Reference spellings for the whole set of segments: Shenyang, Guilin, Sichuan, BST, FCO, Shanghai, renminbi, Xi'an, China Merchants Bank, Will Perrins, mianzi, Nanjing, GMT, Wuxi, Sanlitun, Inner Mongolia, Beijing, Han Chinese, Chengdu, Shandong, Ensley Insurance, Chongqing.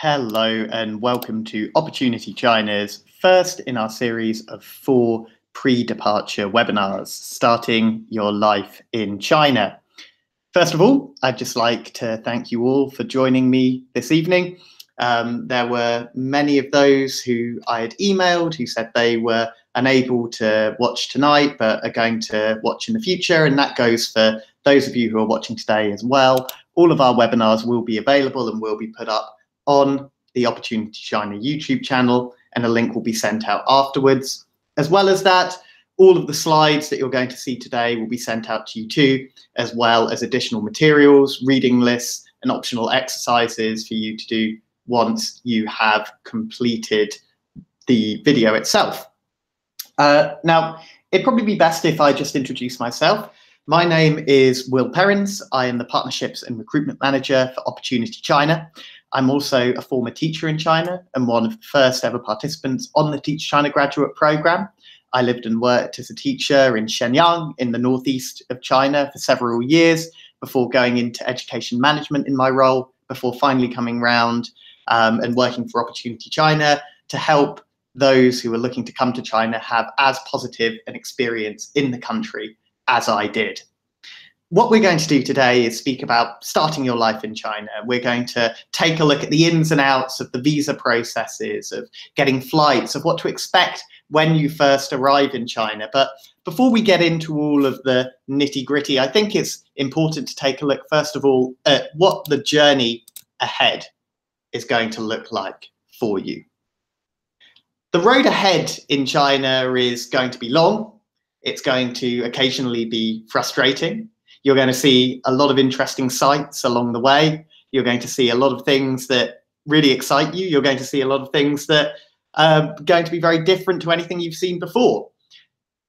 Hello and welcome to Opportunity China's first in our series of 4 pre-departure webinars, starting your life in China. First of all, I'd just like to thank you all for joining me this evening. There were many of those who I had emailed who said they were unable to watch tonight but are going to watch in the future, and that goes for those of you who are watching today as well. All of our webinars will be available and will be put up on the Opportunity China YouTube channel, and a link will be sent out afterwards. As well as that, all of the slides that you're going to see today will be sent out to you too, as well as additional materials, reading lists, and optional exercises for you to do once you have completed the video itself. Now, it'd probably be best if I just introduce myself. My name is Will Perrins. I am the Partnerships and Recruitment Manager for Opportunity China. I'm also a former teacher in China and one of the first ever participants on the Teach China graduate program. I lived and worked as a teacher in Shenyang in the northeast of China for several years before going into education management in my role, before finally coming round and working for Opportunity China to help those who are looking to come to China have as positive an experience in the country as I did. What we're going to do today is speak about starting your life in China. We're going to take a look at the ins and outs of the visa processes, of getting flights, of what to expect when you first arrive in China. But before we get into all of the nitty-gritty, I think it's important to take a look, first of all, at what the journey ahead is going to look like for you. The road ahead in China is going to be long. It's going to occasionally be frustrating. You're going to see a lot of interesting sights along the way. You're going to see a lot of things that really excite you. You're going to see a lot of things that are going to be very different to anything you've seen before.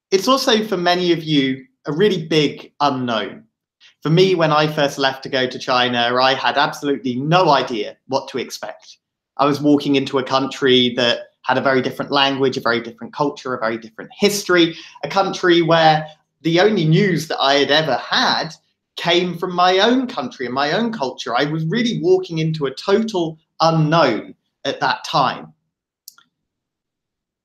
It's also, for many of you, a really big unknown. For me, when I first left to go to China, I had absolutely no idea what to expect. I was walking into a country that had a very different language, a very different culture, a very different history, a country where the only news that I had ever had came from my own country and my own culture. I was really walking into a total unknown at that time.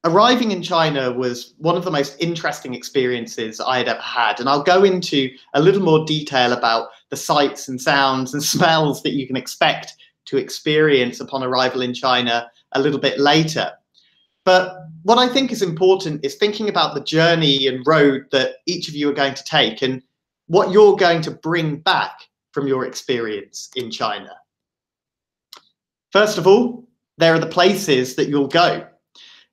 Arriving in China was one of the most interesting experiences I had ever had, and I'll go into a little more detail about the sights and sounds and smells that you can expect to experience upon arrival in China a little bit later. But what I think is important is thinking about the journey and road that each of you are going to take and what you're going to bring back from your experience in China. First of all, there are the places that you'll go.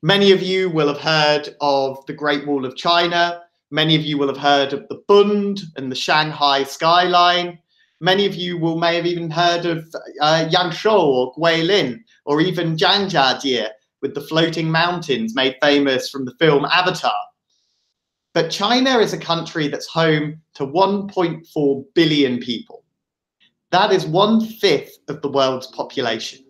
Many of you will have heard of the Great Wall of China. Many of you will have heard of the Bund and the Shanghai skyline. Many of you may have even heard of Yangshuo or Guilin, or even Zhangjiajie, with the floating mountains made famous from the film Avatar. But China is a country that's home to 1.4 billion people. That is 1/5 of the world's population.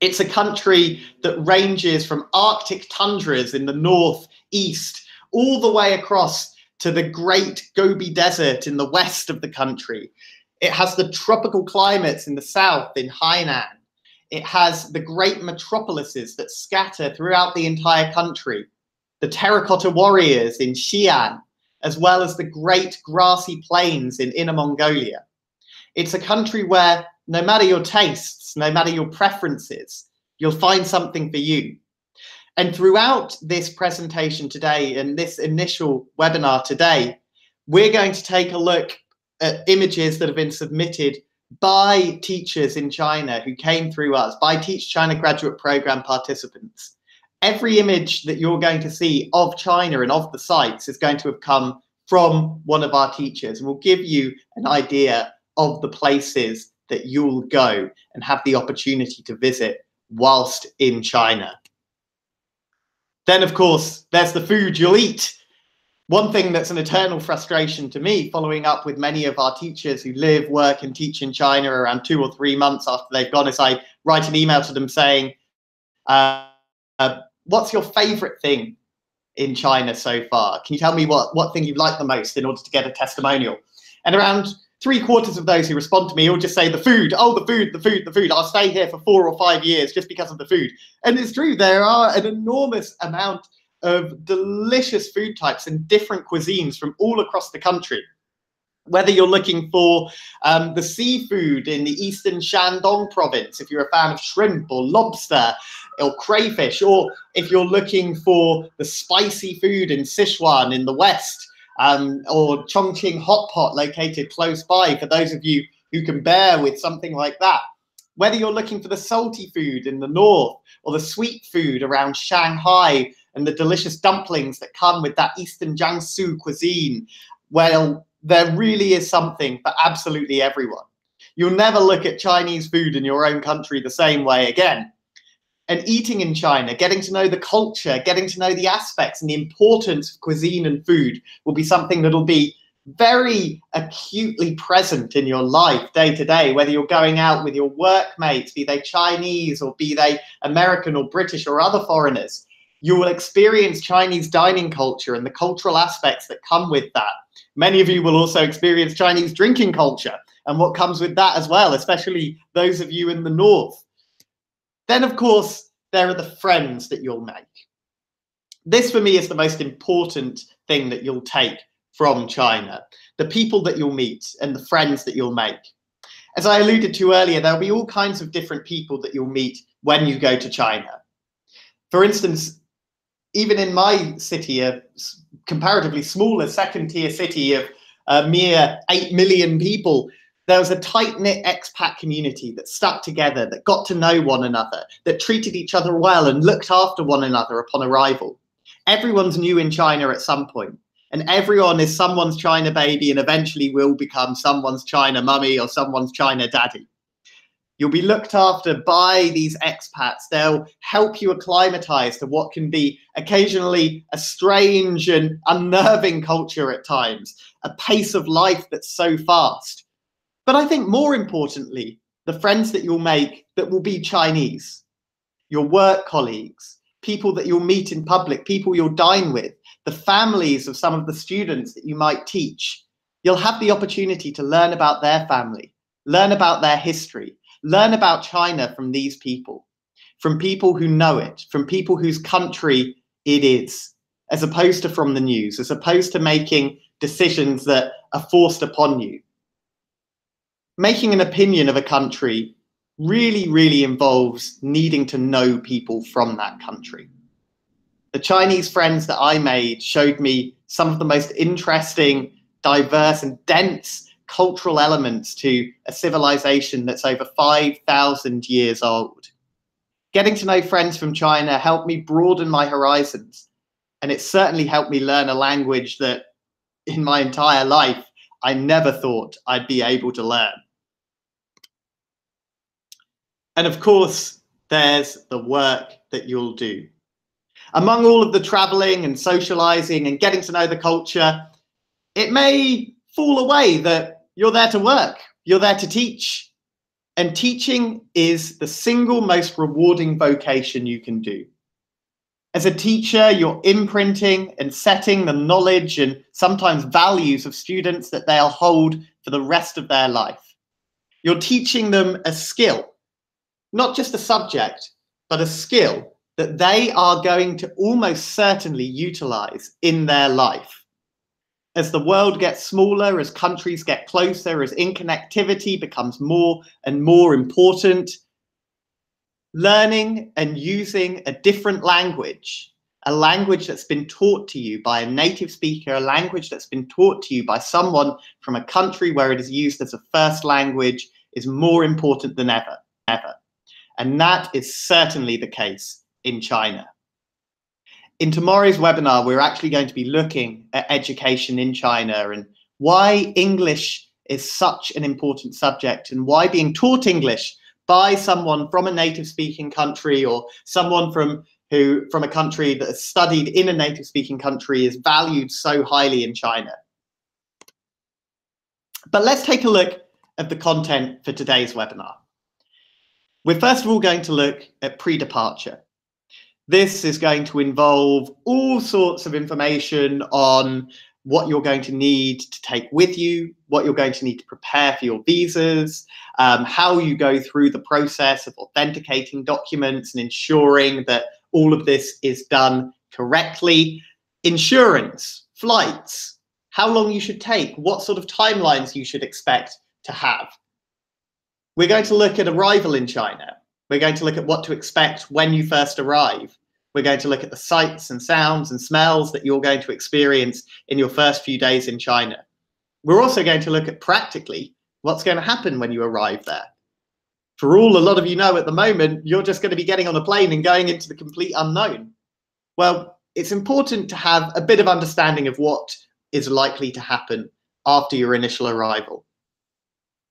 It's a country that ranges from Arctic tundras in the north, east, all the way across to the great Gobi Desert in the west of the country. It has the tropical climates in the south, in Hainan. It has the great metropolises that scatter throughout the entire country, the terracotta warriors in Xi'an, as well as the great grassy plains in Inner Mongolia. It's a country where no matter your tastes, no matter your preferences, you'll find something for you. And throughout this presentation today and this initial webinar today, we're going to take a look at images that have been submitted by teachers in China who came through us, by Teach China graduate program participants. Every image that you're going to see of China and of the sites is going to have come from one of our teachers, and we'll give you an idea of the places that you'll go and have the opportunity to visit whilst in China. Then, of course, there's the food you'll eat. One thing that's an eternal frustration to me, following up with many of our teachers who live, work and teach in China around 2 or 3 months after they've gone, is I write an email to them saying, what's your favorite thing in China so far? Can you tell me what thing you like the most in order to get a testimonial? And around 3/4 of those who respond to me all just say the food, oh, the food, the food, the food. I'll stay here for 4 or 5 years just because of the food. And it's true, there are an enormous amount of delicious food types and different cuisines from all across the country. Whether you're looking for the seafood in the eastern Shandong province, if you're a fan of shrimp or lobster or crayfish, or if you're looking for the spicy food in Sichuan in the west, or Chongqing hot pot located close by, for those of you who can bear with something like that. Whether you're looking for the salty food in the north or the sweet food around Shanghai and the delicious dumplings that come with that eastern Jiangsu cuisine, well, there really is something for absolutely everyone. You'll never look at Chinese food in your own country the same way again. And eating in China, getting to know the culture, getting to know the aspects and the importance of cuisine and food will be something that'll be very acutely present in your life day to day, whether you're going out with your workmates, be they Chinese or be they American or British or other foreigners. You will experience Chinese dining culture and the cultural aspects that come with that. Many of you will also experience Chinese drinking culture and what comes with that as well, especially those of you in the north. Then, of course, there are the friends that you'll make. This, for me, is the most important thing that you'll take from China, the people that you'll meet and the friends that you'll make. As I alluded to earlier, there'll be all kinds of different people that you'll meet when you go to China. For instance, even in my city, a comparatively smaller second-tier city of a mere 8 million people, there was a tight-knit expat community that stuck together, that got to know one another, that treated each other well and looked after one another upon arrival. Everyone's new in China at some point, and everyone is someone's China baby and eventually will become someone's China mummy or someone's China daddy. You'll be looked after by these expats. They'll help you acclimatise to what can be occasionally a strange and unnerving culture at times, a pace of life that's so fast. But I think more importantly, the friends that you'll make that will be Chinese, your work colleagues, people that you'll meet in public, people you'll dine with, the families of some of the students that you might teach. You'll have the opportunity to learn about their family, learn about their history, learn about China from these people, from people who know it, from people whose country it is, as opposed to from the news, as opposed to making decisions that are forced upon you. Making an opinion of a country really, really involves needing to know people from that country. The Chinese friends that I made showed me some of the most interesting, diverse and dense cultural elements to a civilization that's over 5,000 years old. Getting to know friends from China helped me broaden my horizons, and it certainly helped me learn a language that in my entire life I never thought I'd be able to learn. And of course, there's the work that you'll do. Among all of the traveling and socializing and getting to know the culture, it may fall away that you're there to work, you're there to teach. And teaching is the single most rewarding vocation you can do. As a teacher, you're imprinting and setting the knowledge and sometimes values of students that they'll hold for the rest of their life. You're teaching them a skill. Not just a subject, but a skill that they are going to almost certainly utilize in their life. As the world gets smaller, as countries get closer, as interconnectivity becomes more and more important, learning and using a different language, a language that's been taught to you by a native speaker, a language that's been taught to you by someone from a country where it is used as a first language, is more important than ever. And that is certainly the case in China. In tomorrow's webinar, we're actually going to be looking at education in China and why English is such an important subject and why being taught English by someone from a native-speaking country or someone from a country that has studied in a native-speaking country is valued so highly in China. But let's take a look at the content for today's webinar. We're first of all going to look at pre-departure. This is going to involve all sorts of information on what you're going to need to take with you, what you're going to need to prepare for your visas, how you go through the process of authenticating documents and ensuring that all of this is done correctly. Insurance, flights, how long you should take, what sort of timelines you should expect to have. We're going to look at arrival in China. We're going to look at what to expect when you first arrive. We're going to look at the sights and sounds and smells that you're going to experience in your first few days in China. We're also going to look at practically what's going to happen when you arrive there. For all a lot of you know at the moment, you're just going to be getting on a plane and going into the complete unknown. Well, it's important to have a bit of understanding of what is likely to happen after your initial arrival.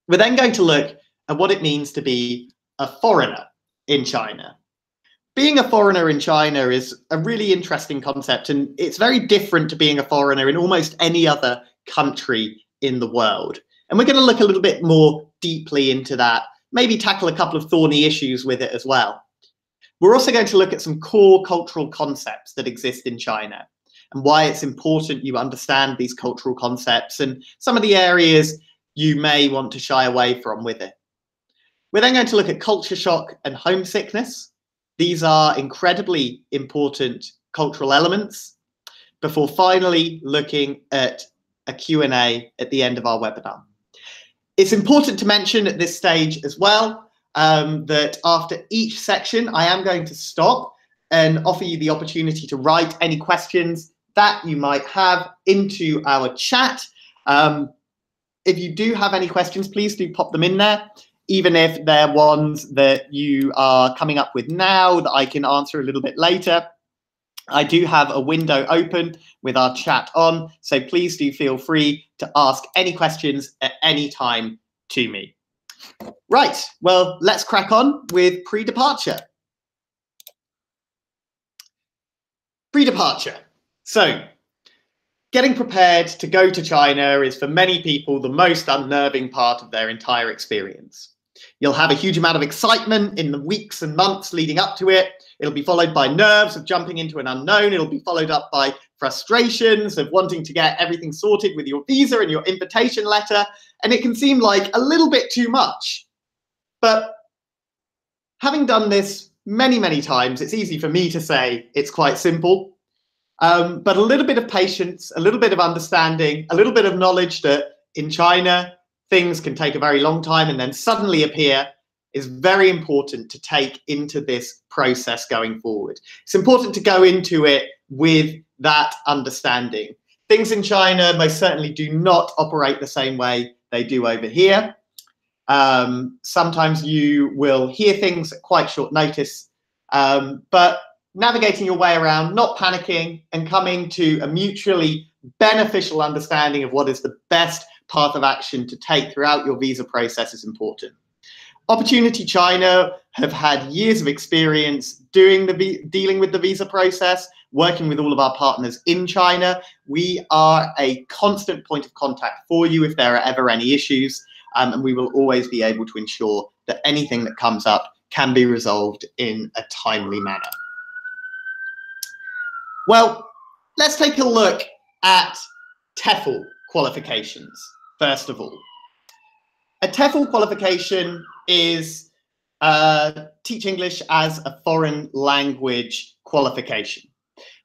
We're then going to look at what it means to be a foreigner in China. Being a foreigner in China is a really interesting concept, and it's very different to being a foreigner in almost any other country in the world. And we're going to look a little bit more deeply into that, maybe tackle a couple of thorny issues with it as well. We're also going to look at some core cultural concepts that exist in China and why it's important you understand these cultural concepts and some of the areas you may want to shy away from with it. We're then going to look at culture shock and homesickness. These are incredibly important cultural elements before finally looking at a Q&A at the end of our webinar. It's important to mention at this stage as well that after each section, I am going to stop and offer you the opportunity to write any questions that you might have into our chat. If you do have any questions, please do pop them in there. Even if they're ones that you are coming up with now that I can answer a little bit later. I do have a window open with our chat on, so please do feel free to ask any questions at any time to me. Right, well, let's crack on with pre-departure. Pre-departure. So, getting prepared to go to China is for many people the most unnerving part of their entire experience. You'll have a huge amount of excitement in the weeks and months leading up to it. It'll be followed by nerves of jumping into an unknown. It'll be followed up by frustrations of wanting to get everything sorted with your visa and your invitation letter. And it can seem like a little bit too much. But having done this many, many times, it's easy for me to say it's quite simple. But a little bit of patience, a little bit of understanding, a little bit of knowledge that in China, things can take a very long time and then suddenly appear is very important to take into this process going forward. It's important to go into it with that understanding. Things in China most certainly do not operate the same way they do over here. Sometimes you will hear things at quite short notice, but navigating your way around, not panicking, and coming to a mutually beneficial understanding of what is the best path of action to take throughout your visa process is important. Opportunity China have had years of experience dealing with the visa process, working with all of our partners in China. We are a constant point of contact for you if there are ever any issues, and we will always be able to ensure that anything that comes up can be resolved in a timely manner. Well, let's take a look at TEFL qualifications, first of all. A TEFL qualification is Teach English as a Foreign Language qualification.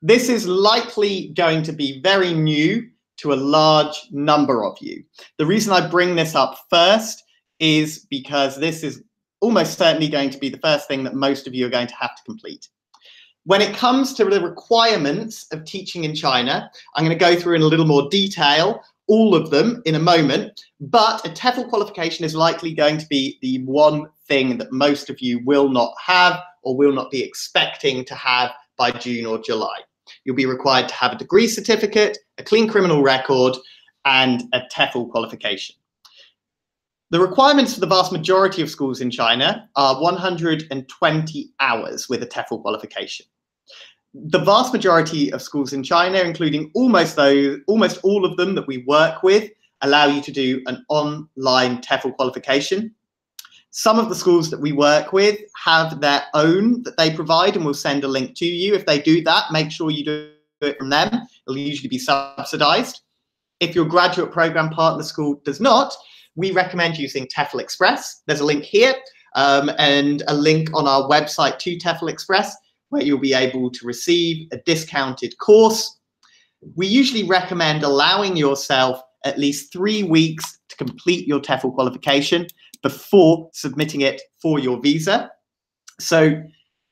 This is likely going to be very new to a large number of you. The reason I bring this up first is because this is almost certainly going to be the first thing that most of you are going to have to complete. When it comes to the requirements of teaching in China, I'm going to go through in a little more detail, all of them in a moment, but a TEFL qualification is likely going to be the one thing that most of you will not have or will not be expecting to have by June or July. You'll be required to have a degree certificate, a clean criminal record, and a TEFL qualification. The requirements for the vast majority of schools in China are 120 hours with a TEFL qualification. The vast majority of schools in China, including almost all of them that we work with, allow you to do an online TEFL qualification. Some of the schools that we work with have their own that they provide, and we'll send a link to you. If they do that, make sure you do it from them. It'll usually be subsidized. If your graduate program partner school does not, we recommend using TEFL Express. There's a link here and a link on our website to TEFL Express, where you'll be able to receive a discounted course. We usually recommend allowing yourself at least 3 weeks to complete your TEFL qualification before submitting it for your visa. So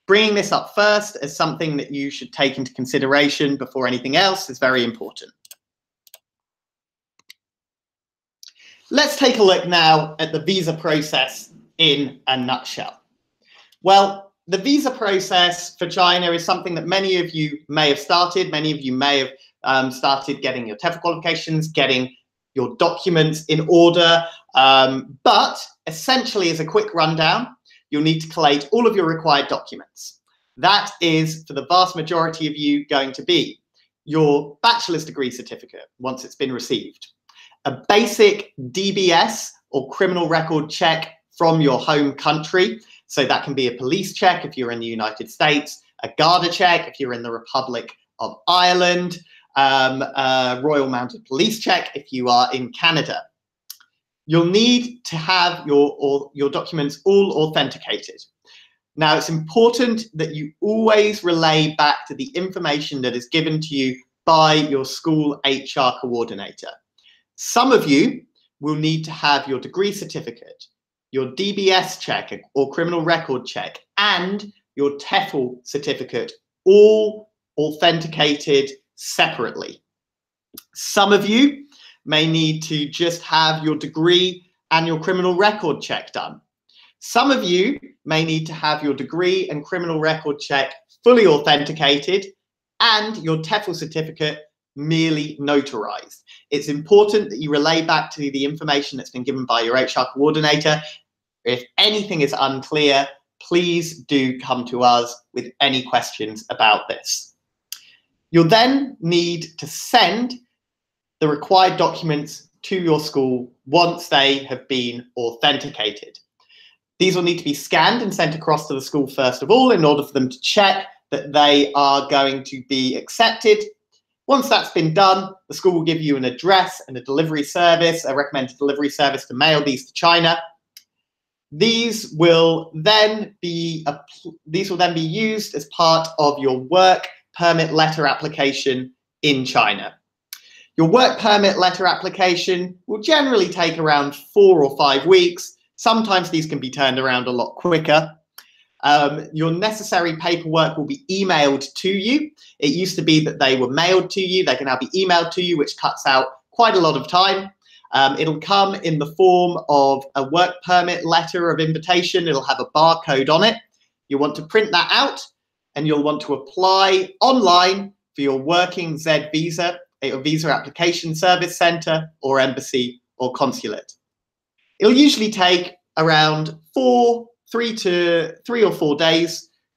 bringing this up first as something that you should take into consideration before anything else is very important. Let's take a look now at the visa process in a nutshell. Well, the visa process for China is something that many of you may have started. Many of you may have started getting your TEFL qualifications, getting your documents in order. But essentially, as a quick rundown, you'll need to collate all of your required documents. That is, for the vast majority of you, going to be your bachelor's degree certificate once it's been received, a basic DBS or criminal record check from your home country. So that can be a police check if you're in the United States, a Garda check if you're in the Republic of Ireland, a Royal Mounted Police check if you are in Canada. You'll need to have your documents all authenticated. Now, it's important that you always relay back to the information that is given to you by your school HR coordinator. Some of you will need to have your degree certificate, your DBS check or criminal record check, and your TEFL certificate all authenticated separately. Some of you may need to just have your degree and your criminal record check done. Some of you may need to have your degree and criminal record check fully authenticated and your TEFL certificate merely notarized. It's important that you relay back to the information that's been given by your HR coordinator. If anything is unclear, please do come to us with any questions about this. You'll then need to send the required documents to your school once they have been authenticated. These will need to be scanned and sent across to the school first of all in order for them to check that they are going to be accepted. Once that's been done, the school will give you an address and a delivery service, a recommended delivery service to mail these to China. These will then be used as part of your work permit letter application in China. Your work permit letter application will generally take around 4 or 5 weeks. Sometimes these can be turned around a lot quicker. Your necessary paperwork will be emailed to you. It used to be that they were mailed to you. They can now be emailed to you, which cuts out quite a lot of time. It'll come in the form of a work permit letter of invitation. It'll have a barcode on it. You'll want to print that out and you'll want to apply online for your working Z visa at your visa application service center or embassy or consulate. It'll usually take around three or four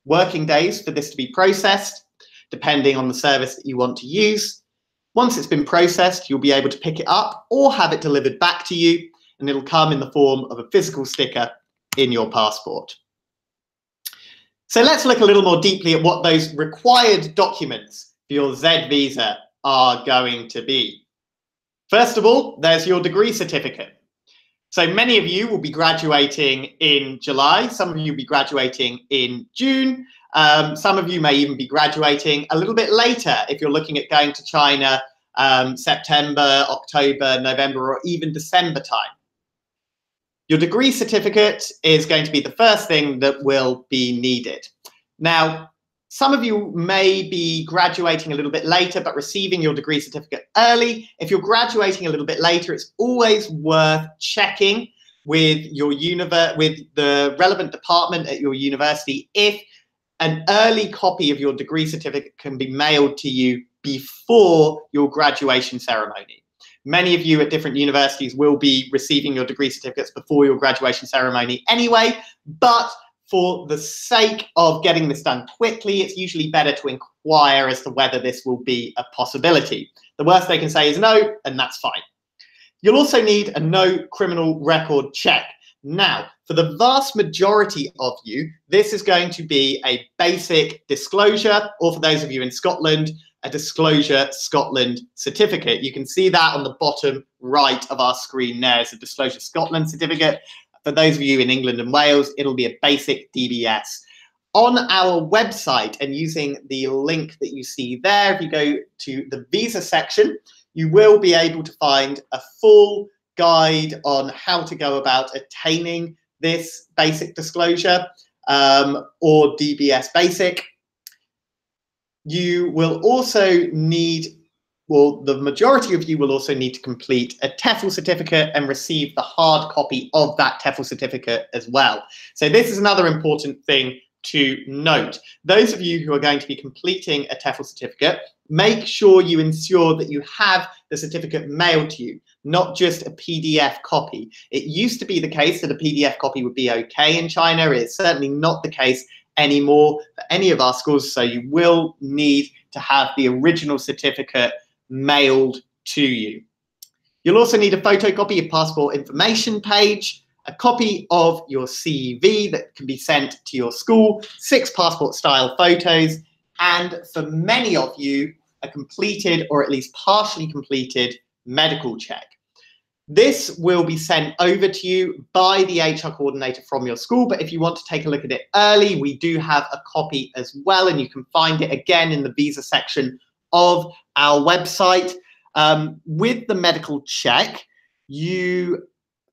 working days for this to be processed, depending on the service that you want to use. Once it's been processed, you'll be able to pick it up or have it delivered back to you, and it'll come in the form of a physical sticker in your passport. So let's look a little more deeply at what those required documents for your Z visa are going to be. First of all, there's your degree certificate. So many of you will be graduating in July. Some of you will be graduating in June. Some of you may even be graduating a little bit later if you're looking at going to China September, October, November, or even December time. Your degree certificate is going to be the first thing that will be needed. Now, some of you may be graduating a little bit later, but receiving your degree certificate early. If you're graduating a little bit later, it's always worth checking with the relevant department at your university if an early copy of your degree certificate can be mailed to you before your graduation ceremony. Many of you at different universities will be receiving your degree certificates before your graduation ceremony anyway, but for the sake of getting this done quickly, it's usually better to inquire as to whether this will be a possibility. The worst they can say is no, and that's fine. You'll also need a no criminal record check. Now, for the vast majority of you, this is going to be a basic disclosure, or for those of you in Scotland, a Disclosure Scotland certificate. You can see that on the bottom right of our screen there. It's a Disclosure Scotland certificate. For those of you in England and Wales, it'll be a basic DBS. On our website and using the link that you see there, if you go to the visa section, you will be able to find a full guide on how to go about attaining this basic disclosure or DBS basic. You will also need, well, the majority of you will also need to complete a TEFL certificate and receive the hard copy of that TEFL certificate as well. So this is another important thing to note. Those of you who are going to be completing a TEFL certificate, make sure you ensure that you have the certificate mailed to you, not just a PDF copy. It used to be the case that a PDF copy would be okay in China. It's certainly not the case anymore for any of our schools, so you will need to have the original certificate mailed to you. You'll also need a photocopy of passport information page, a copy of your CV that can be sent to your school, 6 passport-style photos, and for many of you, a completed or at least partially completed medical check. This will be sent over to you by the HR coordinator from your school, but if you want to take a look at it early, we do have a copy as well, and you can find it again in the visa section of our website. With the medical check, you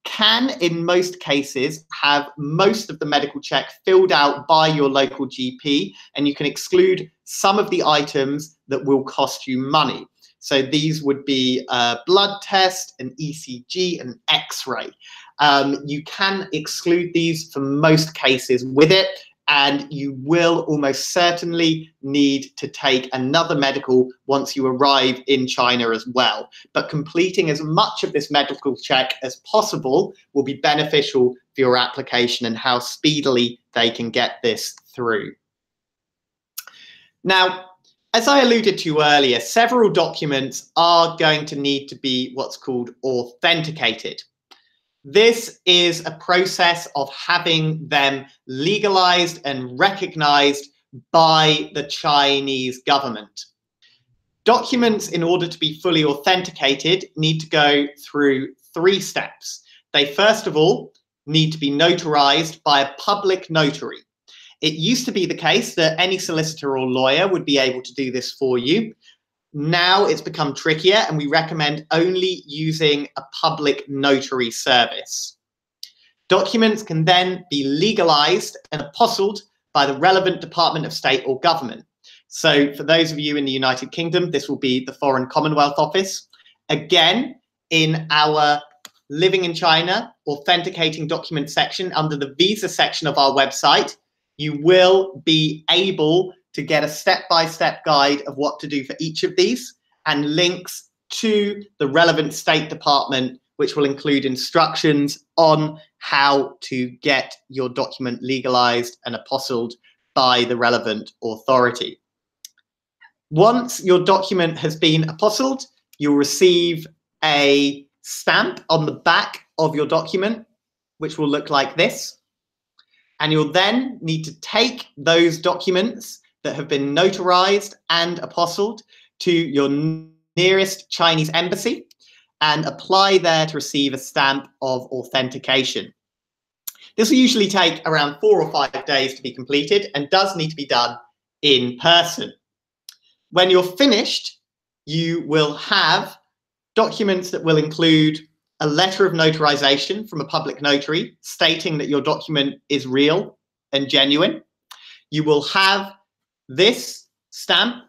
can, in most cases, have most of the medical check filled out by your local GP, and you can exclude some of the items that will cost you money. So these would be a blood test, an ECG, an X-ray. You can exclude these for most cases with it, and you will almost certainly need to take another medical once you arrive in China as well. But completing as much of this medical check as possible will be beneficial for your application and how speedily they can get this through. Now, as I alluded to earlier, several documents are going to need to be what's called authenticated. This is a process of having them legalized and recognized by the Chinese government. Documents, in order to be fully authenticated, need to go through 3 steps. They first of all need to be notarized by a public notary. It used to be the case that any solicitor or lawyer would be able to do this for you. Now it's become trickier, and we recommend only using a public notary service. Documents can then be legalized and apostilled by the relevant Department of State or government. So for those of you in the United Kingdom, this will be the Foreign Commonwealth Office. Again, in our Living in China authenticating document section under the visa section of our website, you will be able to get a step-by-step guide of what to do for each of these and links to the relevant State Department, which will include instructions on how to get your document legalized and apostilled by the relevant authority. Once your document has been apostilled, you'll receive a stamp on the back of your document, which will look like this. And you'll then need to take those documents that have been notarized and apostilled to your nearest Chinese embassy and apply there to receive a stamp of authentication. This will usually take around 4 or 5 days to be completed and does need to be done in person. When you're finished, you will have documents that will include a letter of notarization from a public notary stating that your document is real and genuine. You will have this stamp,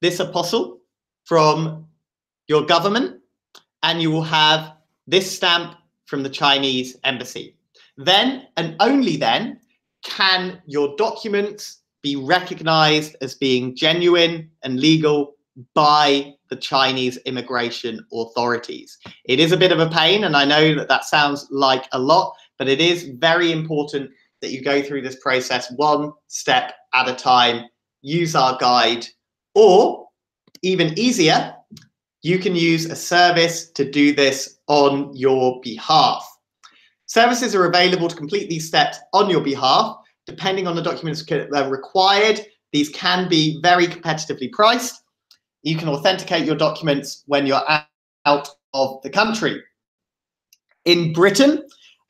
this apostle from your government, and you will have this stamp from the Chinese embassy. Then, and only then, can your documents be recognized as being genuine and legal by the Chinese immigration authorities. It is a bit of a pain, and I know that that sounds like a lot, but it is very important that you go through this process one step at a time. Use our guide, or even easier, you can use a service to do this on your behalf. Services are available to complete these steps on your behalf. Depending on the documents that are required, these can be very competitively priced. You can authenticate your documents when you're out of the country. In Britain,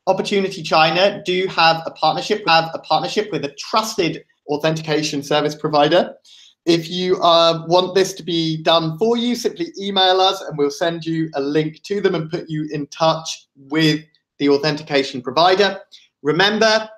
Opportunity China do have a partnership with a trusted authentication service provider. If you want this to be done for you, simply email us and we'll send you a link to them and put you in touch with the authentication provider. Remember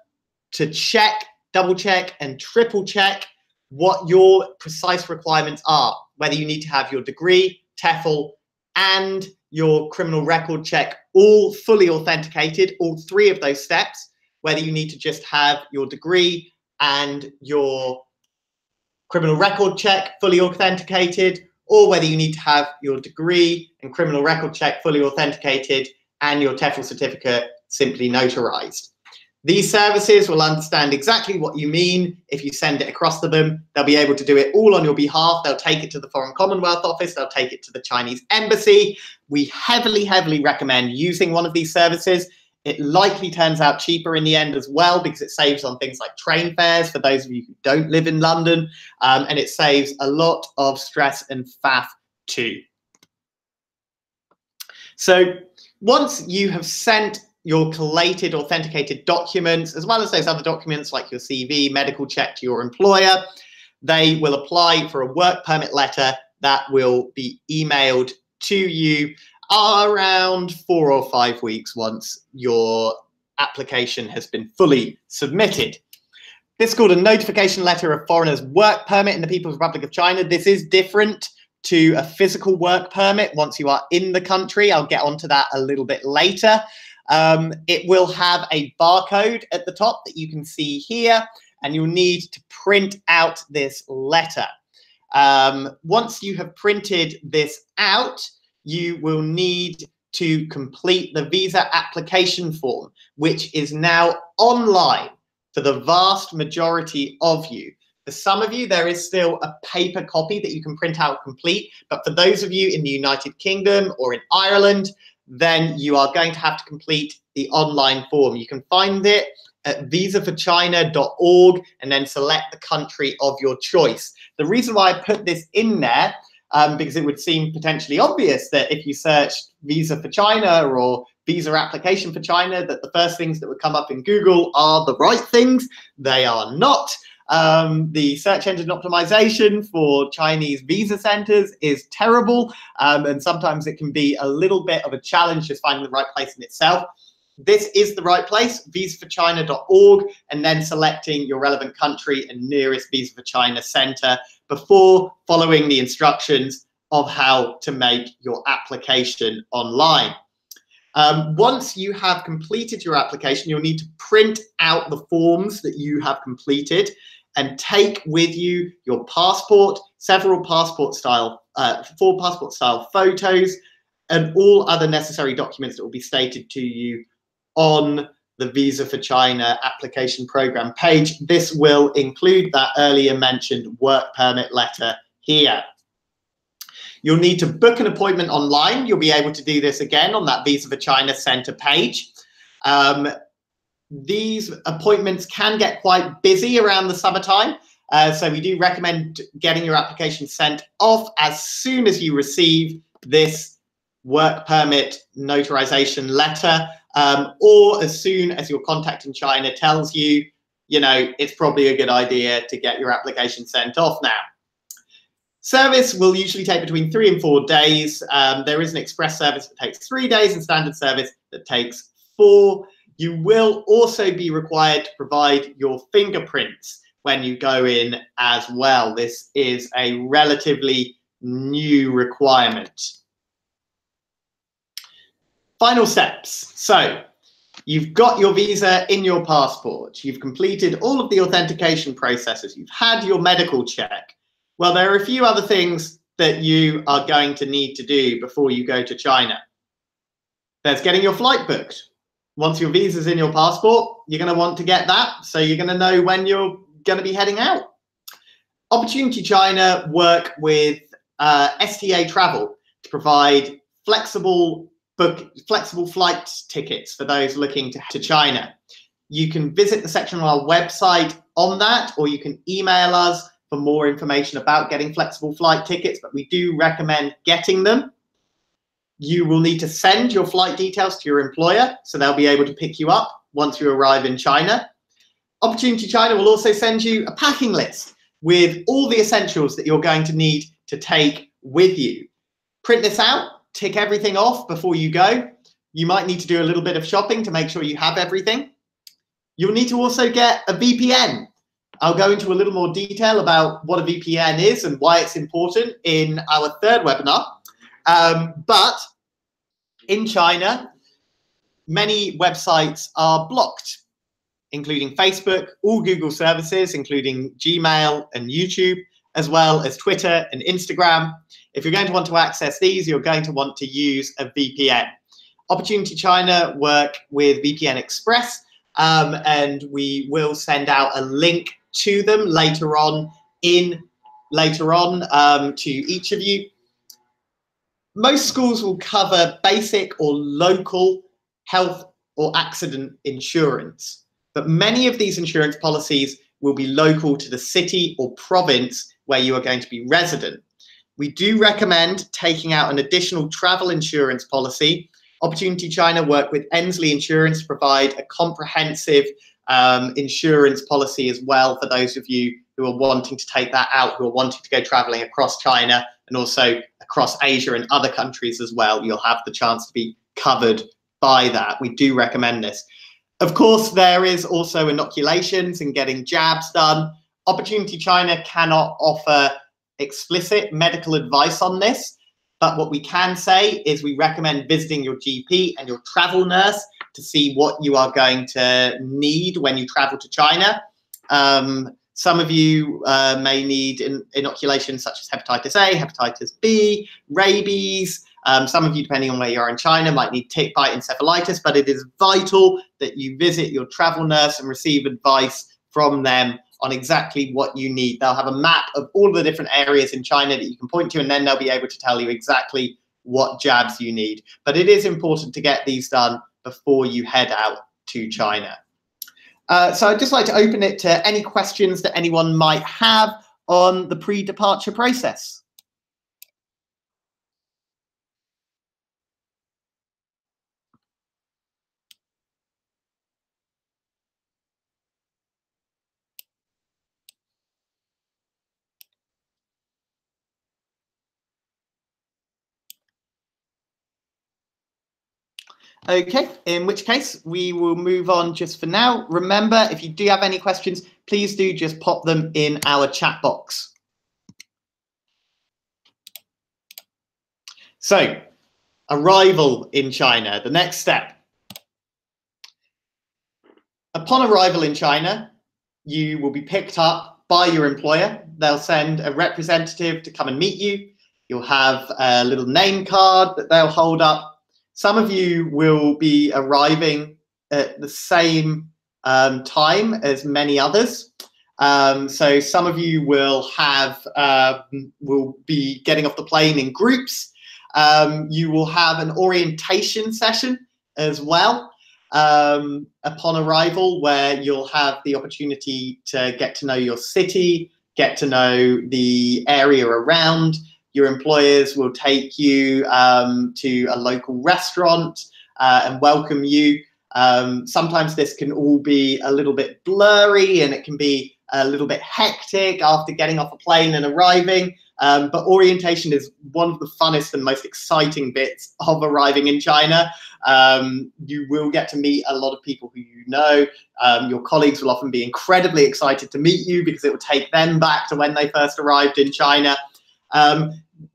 to check, double check and triple check what your precise requirements are, whether you need to have your degree, TEFL and your criminal record check all fully authenticated, all three of those steps, whether you need to just have your degree and your criminal record check fully authenticated, or whether you need to have your degree and criminal record check fully authenticated and your TEFL certificate simply notarized. These services will understand exactly what you mean if you send it across to them. They'll be able to do it all on your behalf. They'll take it to the Foreign Commonwealth Office. They'll take it to the Chinese Embassy. We heavily, heavily recommend using one of these services. It likely turns out cheaper in the end as well because it saves on things like train fares for those of you who don't live in London, and it saves a lot of stress and faff too. So once you have sent your collated authenticated documents, as well as those other documents like your CV, medical check to your employer, they will apply for a work permit letter that will be emailed to you around 4 or 5 weeks once your application has been fully submitted. This is called a notification letter of foreigners work permit in the People's Republic of China. This is different to a physical work permit once you are in the country. I'll get onto that a little bit later. It will have a barcode at the top that you can see here, and you'll need to print out this letter. Once you have printed this out, you will need to complete the visa application form, which is now online for the vast majority of you. For some of you, there is still a paper copy that you can print out complete, but for those of you in the United Kingdom or in Ireland, then you are going to have to complete the online form. You can find it at visaforchina.org and then select the country of your choice. The reason why I put this in there, because it would seem potentially obvious that if you searched visa for China or visa application for China, that the first things that would come up in Google are the right things. They are not. The search engine optimization for Chinese visa centers is terrible, and sometimes it can be a little bit of a challenge just finding the right place in itself. This is the right place, visaforchina.org, and then selecting your relevant country and nearest Visa for China center before following the instructions of how to make your application online. Once you have completed your application, you'll need to print out the forms that you have completed and take with you your passport, several four passport style photos, and all other necessary documents that will be stated to you on the Visa for China application program page. This will include that earlier mentioned work permit letter here. You'll need to book an appointment online. You'll be able to do this again on that Visa for China Center page. These appointments can get quite busy around the summertime. So we do recommend getting your application sent off as soon as you receive this work permit notarization letter, or as soon as your contact in China tells you, you know, it's probably a good idea to get your application sent off now. Service will usually take between 3 and 4 days. There is an express service that takes 3 days and standard service that takes 4. You will also be required to provide your fingerprints when you go in as well. This is a relatively new requirement. Final steps. So you've got your visa in your passport. You've completed all of the authentication processes. You've had your medical check. Well, there are a few other things that you are going to need to do before you go to China. There's getting your flight booked. Once your visa's in your passport, you're going to want to get that. So you're going to know when you're going to be heading out. Opportunity China work with STA Travel to provide flexible book flexible flight tickets for those looking to China. You can visit the section on our website on that, or you can email us for more information about getting flexible flight tickets, but we do recommend getting them. You will need to send your flight details to your employer, so they'll be able to pick you up once you arrive in China. Opportunity China will also send you a packing list with all the essentials that you're going to need to take with you. Print this out, tick everything off before you go. You might need to do a little bit of shopping to make sure you have everything. You'll need to also get a VPN. I'll go into a little more detail about what a VPN is and why it's important in our third webinar. But in China, many websites are blocked, including Facebook, all Google services, including Gmail and YouTube, as well as Twitter and Instagram. If you're going to want to access these, you're going to want to use a VPN. Opportunity China work with VPN Express, and we will send out a link to them later on to each of you. Most schools will cover basic or local health or accident insurance, but many of these insurance policies will be local to the city or province where you are going to be resident. We do recommend taking out an additional travel insurance policy. Opportunity China work with Ensley Insurance to provide a comprehensive insurance policy as well for those of you who are wanting to take that out, who are wanting to go traveling across China and also across Asia and other countries as well. You'll have the chance to be covered by that. We do recommend this. Of course, there is also inoculations and getting jabs done. Opportunity China cannot offer explicit medical advice on this, but what we can say is we recommend visiting your GP and your travel nurse to see what you are going to need when you travel to China. Some of you may need inoculations such as hepatitis A, hepatitis B, rabies. Some of you, depending on where you are in China, might need tick bite encephalitis, but it is vital that you visit your travel nurse and receive advice from them on exactly what you need. They'll have a map of all the different areas in China that you can point to, and then they'll be able to tell you exactly what jabs you need. But it is important to get these done before you head out to China. So I'd just like to open it to any questions that anyone might have on the pre-departure process. Okay, in which case we will move on just for now. Remember, if you do have any questions, please do just pop them in our chat box. So, arrival in China, the next step. Upon arrival in China, you will be picked up by your employer. They'll send a representative to come and meet you. You'll have a little name card that they'll hold up. Some of you will be arriving at the same time as many others. So some of you will be getting off the plane in groups. You will have an orientation session as well upon arrival, where you'll have the opportunity to get to know your city, get to know the area around. Your employers will take you to a local restaurant and welcome you. Sometimes this can all be a little bit blurry and it can be a little bit hectic after getting off a plane and arriving. But orientation is one of the funnest and most exciting bits of arriving in China. You will get to meet a lot of people who you know. Your colleagues will often be incredibly excited to meet you because it will take them back to when they first arrived in China.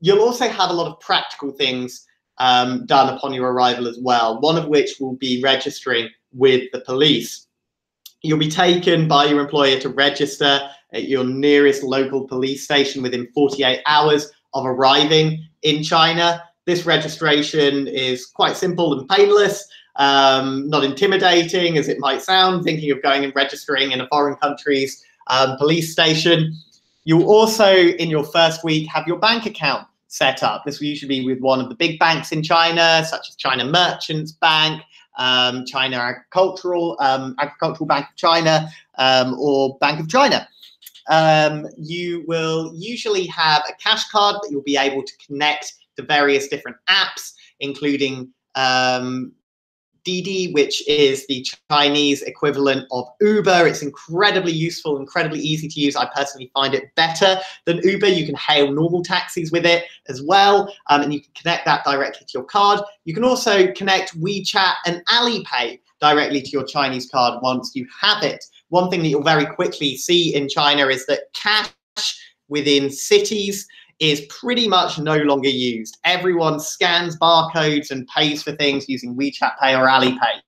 You'll also have a lot of practical things done upon your arrival as well, one of which will be registering with the police. You'll be taken by your employer to register at your nearest local police station within 48 hours of arriving in China. This registration is quite simple and painless, not intimidating as it might sound, thinking of going and registering in a foreign country's police station. You'll also, in your first week, have your bank account setup. This will usually be with one of the big banks in China, such as China Merchants Bank, China Agricultural Bank of China, or Bank of China. You will usually have a cash card that you'll be able to connect to various different apps, including DD, which is the Chinese equivalent of Uber. It's incredibly useful, incredibly easy to use. I personally find it better than Uber. You can hail normal taxis with it as well, and you can connect that directly to your card. You can also connect WeChat and Alipay directly to your Chinese card once you have it. One thing that you'll very quickly see in China is that cash within cities is pretty much no longer used. Everyone scans barcodes and pays for things using WeChat Pay or Alipay.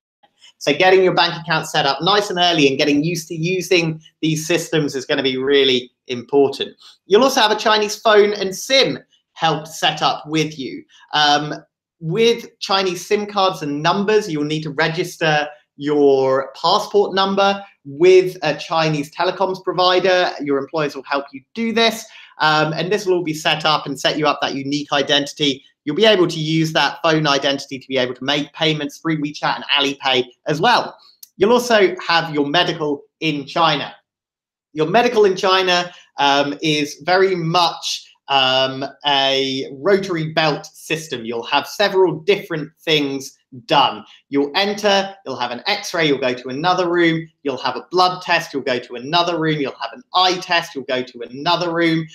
So getting your bank account set up nice and early and getting used to using these systems is going to be really important. You'll also have a Chinese phone and SIM help set up with you. With Chinese SIM cards and numbers, you'll need to register your passport number with a Chinese telecoms provider. Your employers will help you do this. And this will all be set up and set you up that unique identity. You'll be able to use that phone identity to be able to make payments through WeChat and Alipay as well. You'll also have your medical in China. Your medical in China is very much a rotary belt system. You'll have several different things done. You'll enter, you'll have an x-ray, you'll go to another room, you'll have a blood test, you'll go to another room, you'll have an eye test, you'll go to another room,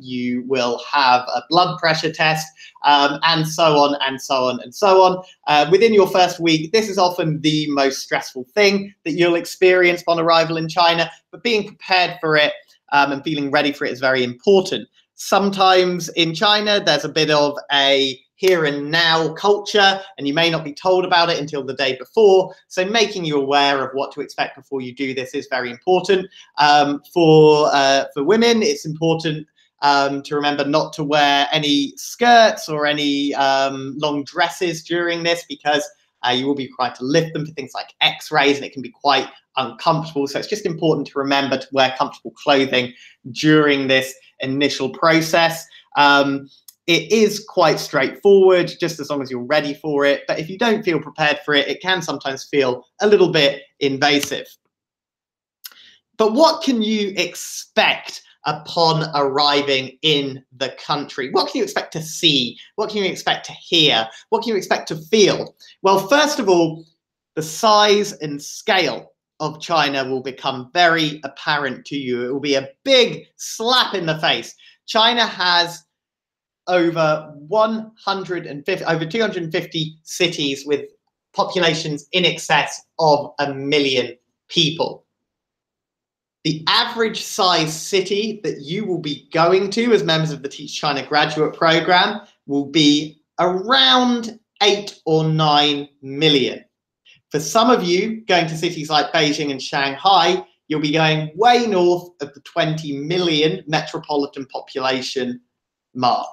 you will have a blood pressure test, and so on and so on and so on. Within your first week, this is often the most stressful thing that you'll experience on arrival in China, but being prepared for it and feeling ready for it is very important. Sometimes in China, there's a bit of a here and now culture, and you may not be told about it until the day before. So making you aware of what to expect before you do this is very important. For women, it's important to remember not to wear any skirts or any long dresses during this, because you will be required to lift them for things like x-rays, and it can be quite uncomfortable. So it's just important to remember to wear comfortable clothing during this initial process. It is quite straightforward, just as long as you're ready for it. But if you don't feel prepared for it, it can sometimes feel a little bit invasive. But what can you expect upon arriving in the country? What can you expect to see? What can you expect to hear? What can you expect to feel? Well, first of all, the size and scale of China will become very apparent to you. It will be a big slap in the face. China has over 250 cities with populations in excess of 1 million people. The average size city that you will be going to as members of the Teach China graduate program will be around 8 or 9 million. For some of you, going to cities like Beijing and Shanghai, you'll be going way north of the 20 million metropolitan population mark.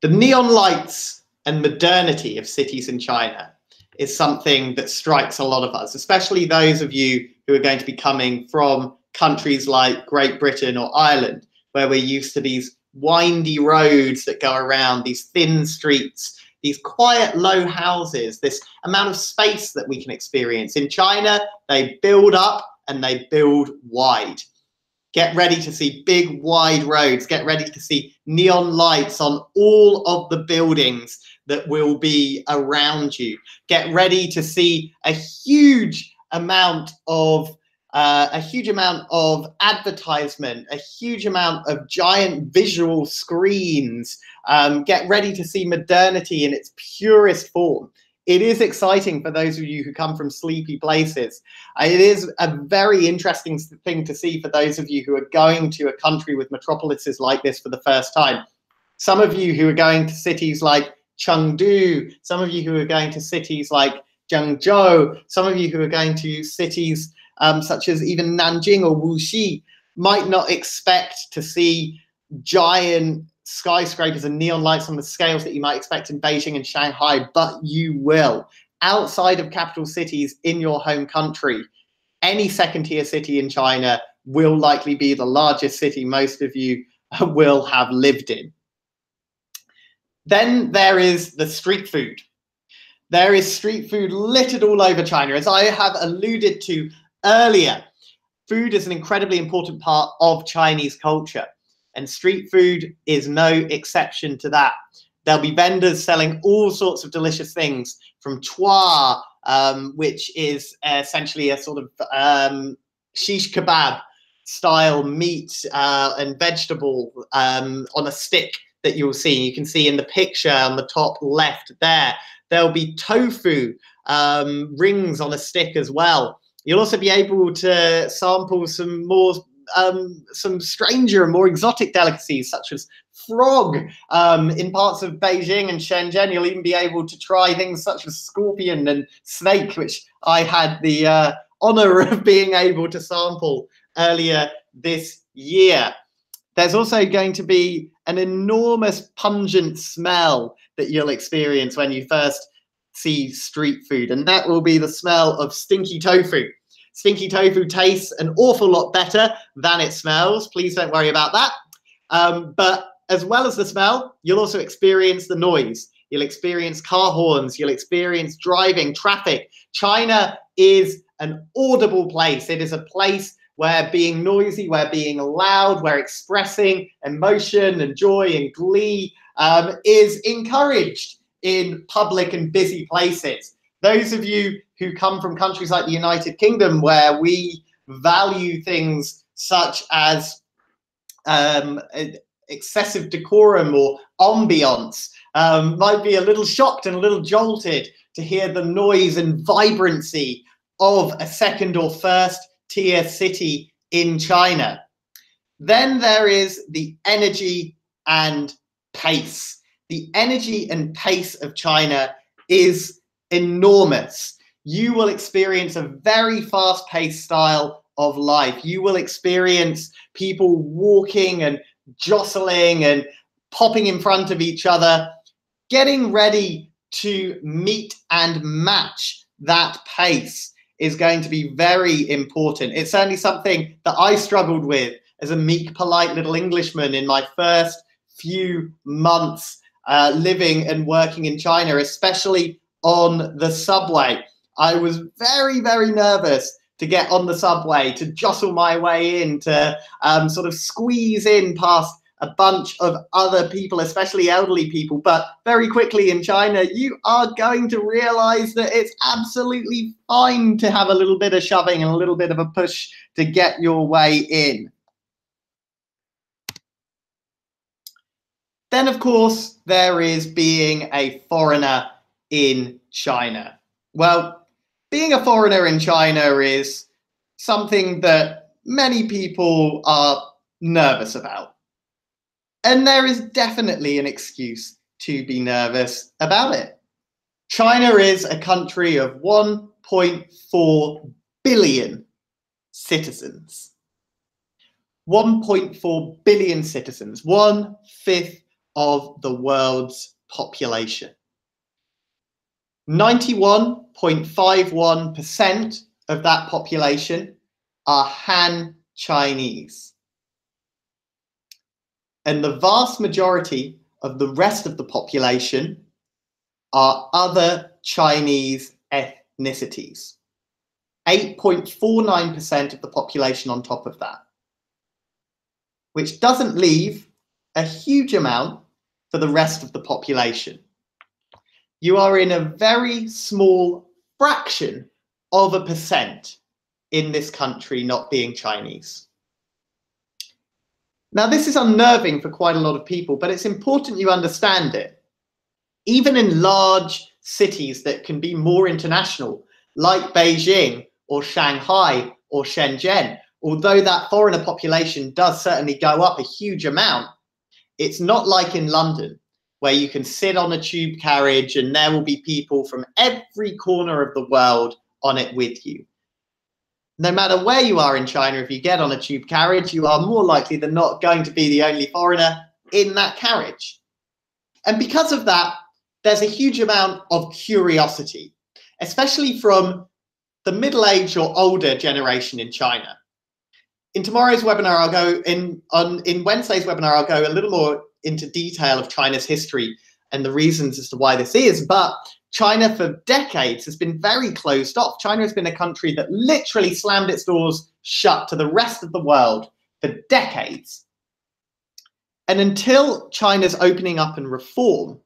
The neon lights and modernity of cities in China is something that strikes a lot of us, especially those of you who are going to be coming from countries like Great Britain or Ireland, where we're used to these windy roads that go around, these thin streets, these quiet low houses, this amount of space that we can experience. In China, they build up and they build wide. Get ready to see big wide roads. Get ready to see neon lights on all of the buildings that will be around you. Get ready to see a huge amount of advertisement, a huge amount of giant visual screens. Get ready to see modernity in its purest form. It is exciting for those of you who come from sleepy places. It is a very interesting thing to see for those of you who are going to a country with metropolises like this for the first time. Some of you who are going to cities like Chengdu, some of you who are going to cities like Zhangjiajie, some of you who are going to cities such as even Nanjing or Wuxi, might not expect to see giant skyscrapers and neon lights on the scales that you might expect in Beijing and Shanghai, but you will. Outside of capital cities in your home country, any second-tier city in China will likely be the largest city most of you will have lived in. Then there is the street food. There is street food littered all over China. As I have alluded to earlier, food is an incredibly important part of Chinese culture, and street food is no exception to that. There'll be vendors selling all sorts of delicious things, from twa, which is essentially a sort of shish kebab style meat and vegetable on a stick that you'll see. You can see in the picture on the top left there. There'll be tofu rings on a stick as well. You'll also be able to sample some more some stranger and more exotic delicacies such as frog. In parts of Beijing and Shenzhen, you'll even be able to try things such as scorpion and snake, which I had the honor of being able to sample earlier this year. There's also going to be an enormous pungent smell that you'll experience when you first see street food, and that will be the smell of stinky tofu. Stinky tofu tastes an awful lot better than it smells. Please don't worry about that. But as well as the smell, you'll also experience the noise. You'll experience car horns. You'll experience driving, traffic. China is an audible place. It is a place where being noisy, where being loud, where expressing emotion and joy and glee is encouraged in public and busy places. Those of you who come from countries like the United Kingdom, where we value things such as excessive decorum or ambiance, might be a little shocked and a little jolted to hear the noise and vibrancy of a second or first tier city in China. Then there is the energy and pace. The energy and pace of China is enormous. You will experience a very fast-paced style of life. You will experience people walking and jostling and popping in front of each other, getting ready to meet and match that pace is going to be very important. It's certainly something that I struggled with as a meek, polite little Englishman in my first few months living and working in China, especially on the subway. I was very, very nervous to get on the subway, to jostle my way in, to sort of squeeze in past a bunch of other people, especially elderly people. But very quickly in China, you are going to realize that it's absolutely fine to have a little bit of shoving and a little bit of a push to get your way in. Then, of course, there is being a foreigner in China. Well, being a foreigner in China is something that many people are nervous about. And there is definitely an excuse to be nervous about it. China is a country of 1.4 billion citizens. 1.4 billion citizens, 1/5 of the world's population. 91.51% of that population are Han Chinese. And the vast majority of the rest of the population are other Chinese ethnicities. 8.49% of the population on top of that, which doesn't leave a huge amount for the rest of the population. You are in a very small fraction of a percent in this country not being Chinese. Now, this is unnerving for quite a lot of people, but it's important you understand it. Even in large cities that can be more international, like Beijing or Shanghai or Shenzhen, although that foreigner population does certainly go up a huge amount, it's not like in London, where you can sit on a tube carriage and there will be people from every corner of the world on it with you. No matter where you are in China, if you get on a tube carriage, you are more likely than not going to be the only foreigner in that carriage. And because of that, there's a huge amount of curiosity, especially from the middle-aged or older generation in China. In tomorrow's webinar, I'll go in Wednesday's webinar, I'll go a little more into detail of China's history and the reasons as to why this is. But China for decades has been very closed off. China has been a country that literally slammed its doors shut to the rest of the world for decades. And until China's opening up and reform,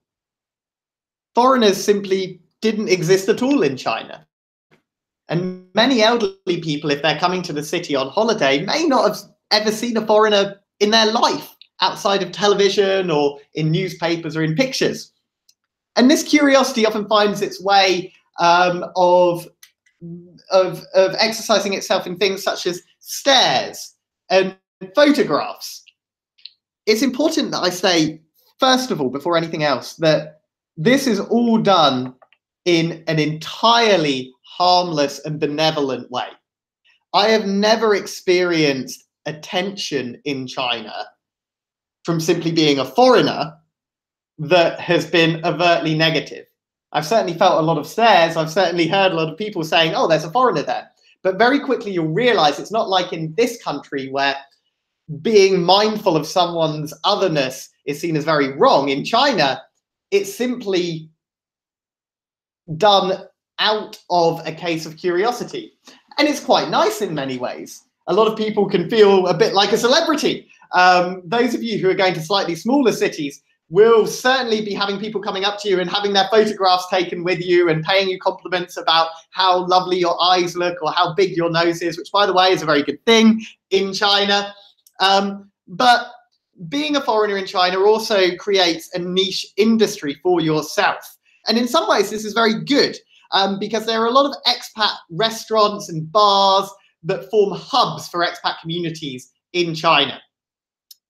foreigners simply didn't exist at all in China. And many elderly people, if they're coming to the city on holiday, may not have ever seen a foreigner in their life outside of television or in newspapers or in pictures. And this curiosity often finds its way of exercising itself in things such as stares and photographs. It's important that I say, first of all, before anything else, that this is all done in an entirely harmless and benevolent way. I have never experienced attention in China from simply being a foreigner that has been overtly negative. I've certainly felt a lot of stares. I've certainly heard a lot of people saying, oh, there's a foreigner there. But very quickly you'll realize it's not like in this country where being mindful of someone's otherness is seen as very wrong. In China, it's simply done out of a case of curiosity. And it's quite nice in many ways. A lot of people can feel a bit like a celebrity. Those of you who are going to slightly smaller cities will certainly be having people coming up to you and having their photographs taken with you and paying you compliments about how lovely your eyes look or how big your nose is, which, by the way, is a very good thing in China. But being a foreigner in China also creates a niche industry for yourself. And in some ways, this is very good. Because there are a lot of expat restaurants and bars that form hubs for expat communities in China.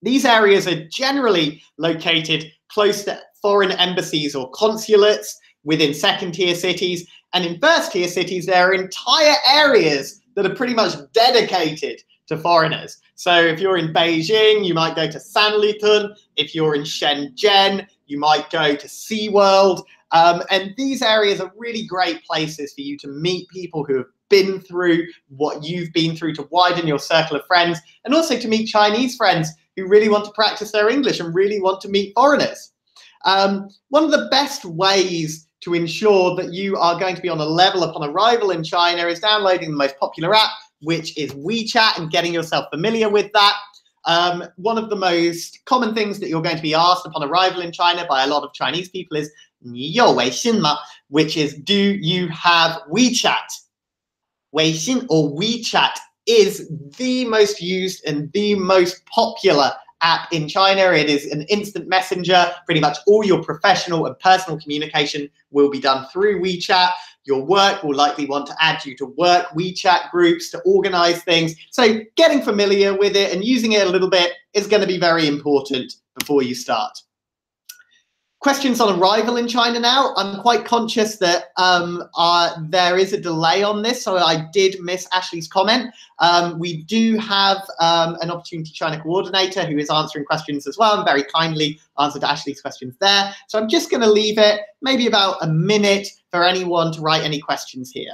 These areas are generally located close to foreign embassies or consulates within second-tier cities. And in first-tier cities, there are entire areas that are pretty much dedicated to foreigners. So if you're in Beijing, you might go to Sanlitun. If you're in Shenzhen, you might go to SeaWorld. And these areas are really great places for you to meet people who have been through what you've been through, to widen your circle of friends, and also to meet Chinese friends who really want to practice their English and really want to meet foreigners. One of the best ways to ensure that you are going to be on a level upon arrival in China is downloading the most popular app, which is WeChat, and getting yourself familiar with that. One of the most common things that you're going to be asked upon arrival in China by a lot of Chinese people is, which is, do you have WeChat? Weixin or WeChat is the most used and the most popular app in China. It is an instant messenger. Pretty much all your professional and personal communication will be done through WeChat. Your work will likely want to add you to work WeChat groups to organize things. So getting familiar with it and using it a little bit is going to be very important before you start. Questions on arrival in China now. I'm quite conscious that there is a delay on this, so I did miss Ashley's comment. We do have an Opportunity China coordinator who is answering questions as well and very kindly answered Ashley's questions there. So I'm just going to leave it maybe about a minute for anyone to write any questions here.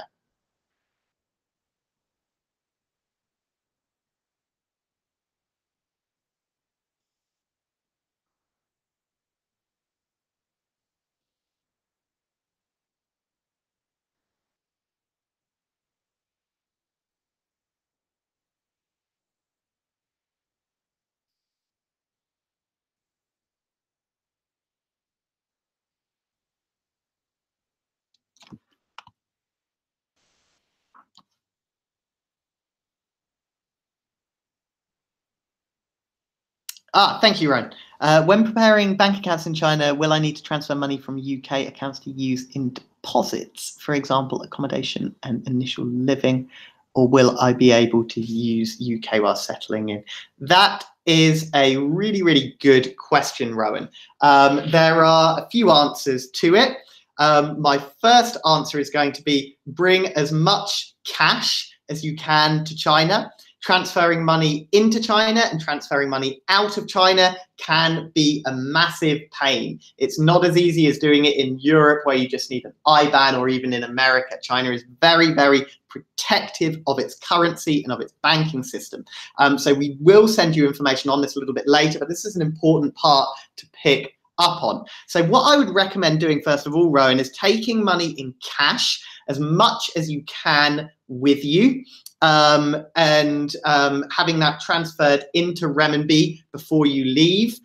Ah, thank you, Ron. When preparing bank accounts in China, will I need to transfer money from UK accounts to use in deposits, for example, accommodation and initial living, or will I be able to use UK while settling in? That is a really, really good question, Rowan. There are a few answers to it. My first answer is going to be bring as much cash as you can to China. transferring money into China and transferring money out of China can be a massive pain. It's not as easy as doing it in Europe where you just need an IBAN, or even in America. China is very, very protective of its currency and of its banking system. So we will send you information on this a little bit later, but this is an important part to pick up on. So what I would recommend doing, first of all, Rowan, is taking money in cash as much as you can with you, and having that transferred into renminbi before you leave,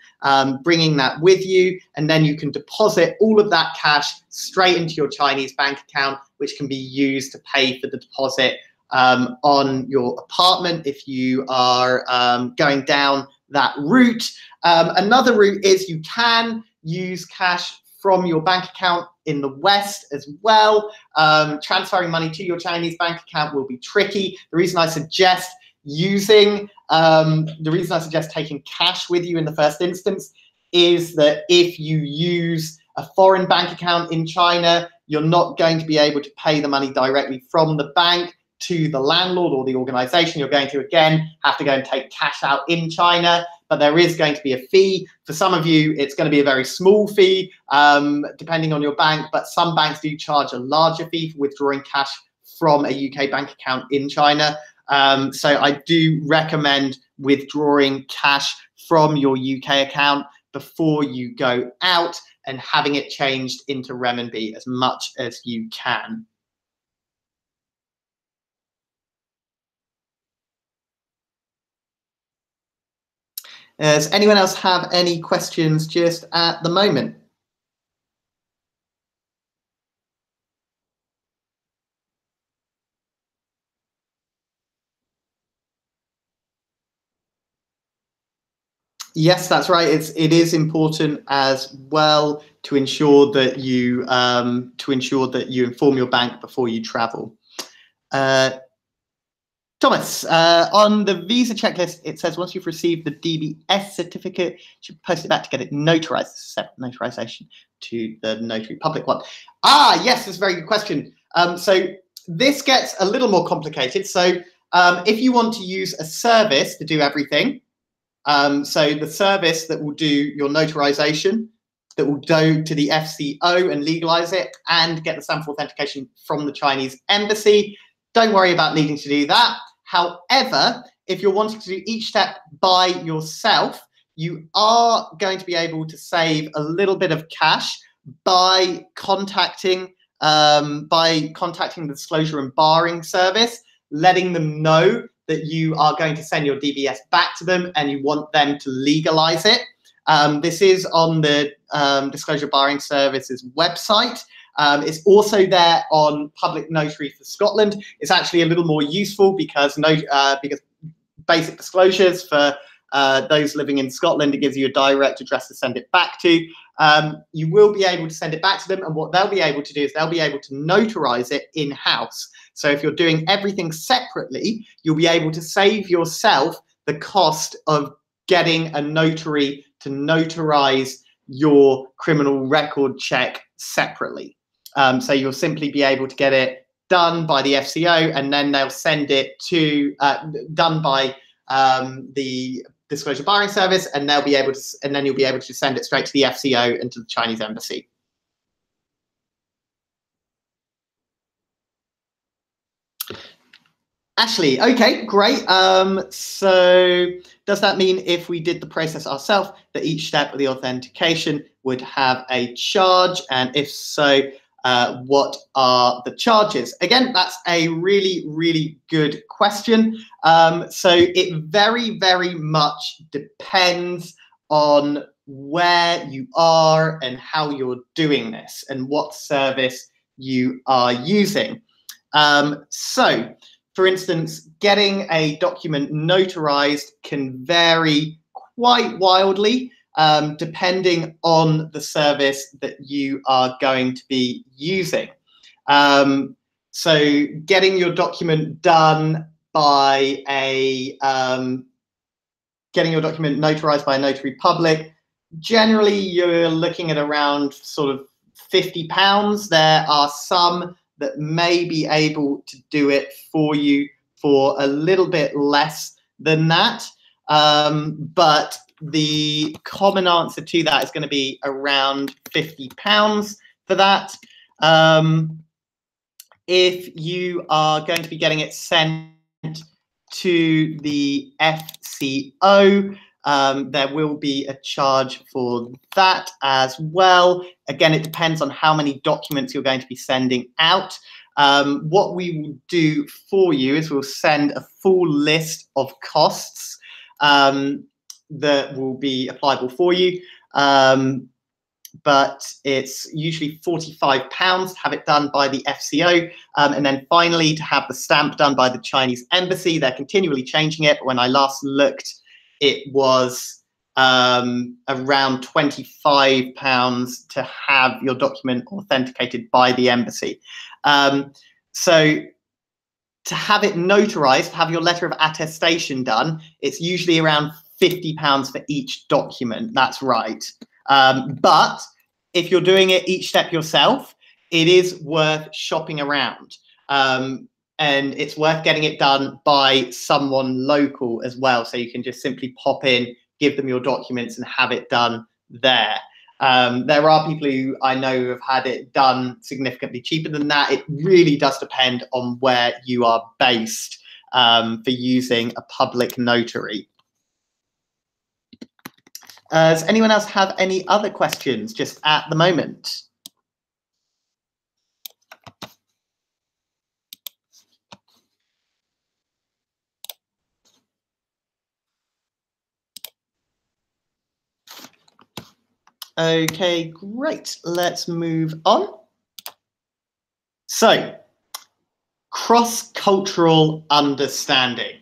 bringing that with you, and then you can deposit all of that cash straight into your Chinese bank account, which can be used to pay for the deposit on your apartment if you are going down that route. Another route is you can use cash from your bank account in the West as well. Transferring money to your Chinese bank account will be tricky. The reason I suggest taking cash with you in the first instance is that if you use a foreign bank account in China, you're not going to be able to pay the money directly from the bank to the landlord or the organization. You're going to, again, have to go and take cash out in China, but there is going to be a fee. For some of you, it's going to be a very small fee, depending on your bank, but some banks do charge a larger fee for withdrawing cash from a UK bank account in China. So I do recommend withdrawing cash from your UK account before you go out and having it changed into renminbi as much as you can. Does anyone else have any questions just at the moment? Yes, that's right. It is important as well to ensure that you inform your bank before you travel. Thomas, on the visa checklist, it says once you've received the DBS certificate, you should post it back to get it notarized. Notarization to the notary public one. Ah, yes, that's a very good question. So this gets a little more complicated. So if you want to use a service to do everything, so the service that will do your notarization, that will go to the FCO and legalize it and get the stamp of authentication from the Chinese embassy, don't worry about needing to do that. However, if you're wanting to do each step by yourself, you are going to be able to save a little bit of cash by contacting the Disclosure and Barring Service, letting them know that you are going to send your DBS back to them and you want them to legalize it. This is on the Disclosure Barring Service's website. It's also there on Public Notary for Scotland. It's actually a little more useful because basic disclosures for those living in Scotland, it gives you a direct address to send it back to. You will be able to send it back to them, and what they'll be able to do is they'll be able to notarize it in-house. So if you're doing everything separately, you'll be able to save yourself the cost of getting a notary to notarize your criminal record check separately. So you'll simply be able to get it done by the FCO, and then they'll send it to done by the Disclosure Barring Service, and they'll be able to, and then you'll be able to send it straight to the FCO and to the Chinese embassy. Ashley, okay, great. So does that mean if we did the process ourselves, that each step of the authentication would have a charge? And if so, what are the charges? Again, that's a really, really good question. So it very, very much depends on where you are and how you're doing this and what service you are using. So, for instance, getting a document notarized can vary quite wildly depending on the service that you are going to be using. So getting your document done by a, getting your document notarized by a notary public, generally you're looking at around sort of £50. There are some that may be able to do it for you for a little bit less than that. But the common answer to that is going to be around £50 for that. If you are going to be getting it sent to the FCO, there will be a charge for that as well. Again, it depends on how many documents you're going to be sending out. What we will do for you is we'll send a full list of costs that will be applicable for you. But it's usually £45 to have it done by the FCO. And then finally, to have the stamp done by the Chinese embassy. They're continually changing it. When I last looked, it was around £25 to have your document authenticated by the embassy. So to have it notarized, have your letter of attestation done, it's usually around £50 for each document. That's right. But if you're doing it each step yourself, it is worth shopping around. And it's worth getting it done by someone local as well. So you can just simply pop in, give them your documents and have it done there. There are people who I know who have had it done significantly cheaper than that. It really does depend on where you are based for using a public notary. Does anyone else have any other questions just at the moment? Okay, great. Let's move on. So, cross-cultural understanding.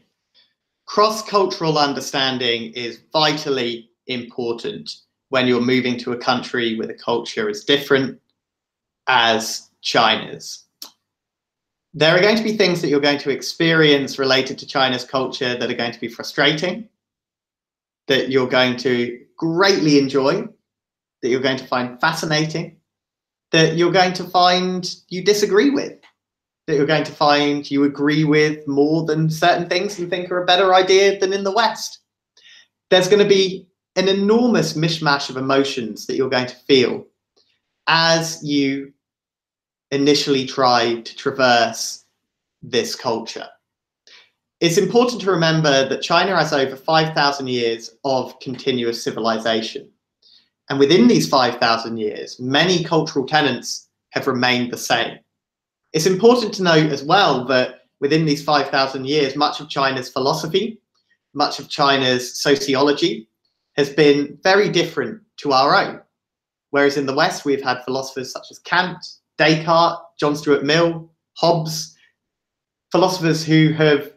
Cross-cultural understanding is vitally important when you're moving to a country where the culture is different as China's. There are going to be things that you're going to experience related to China's culture that are going to be frustrating, that you're going to greatly enjoy, that you're going to find fascinating, that you're going to find you disagree with, that you're going to find you agree with more than certain things and think are a better idea than in the West. There's going to be an enormous mishmash of emotions that you're going to feel as you initially try to traverse this culture. It's important to remember that China has over 5,000 years of continuous civilization. And within these 5,000 years, many cultural tenets have remained the same. It's important to note as well that within these 5,000 years, much of China's philosophy, much of China's sociology has been very different to our own. Whereas in the West, we've had philosophers such as Kant, Descartes, John Stuart Mill, Hobbes, philosophers who have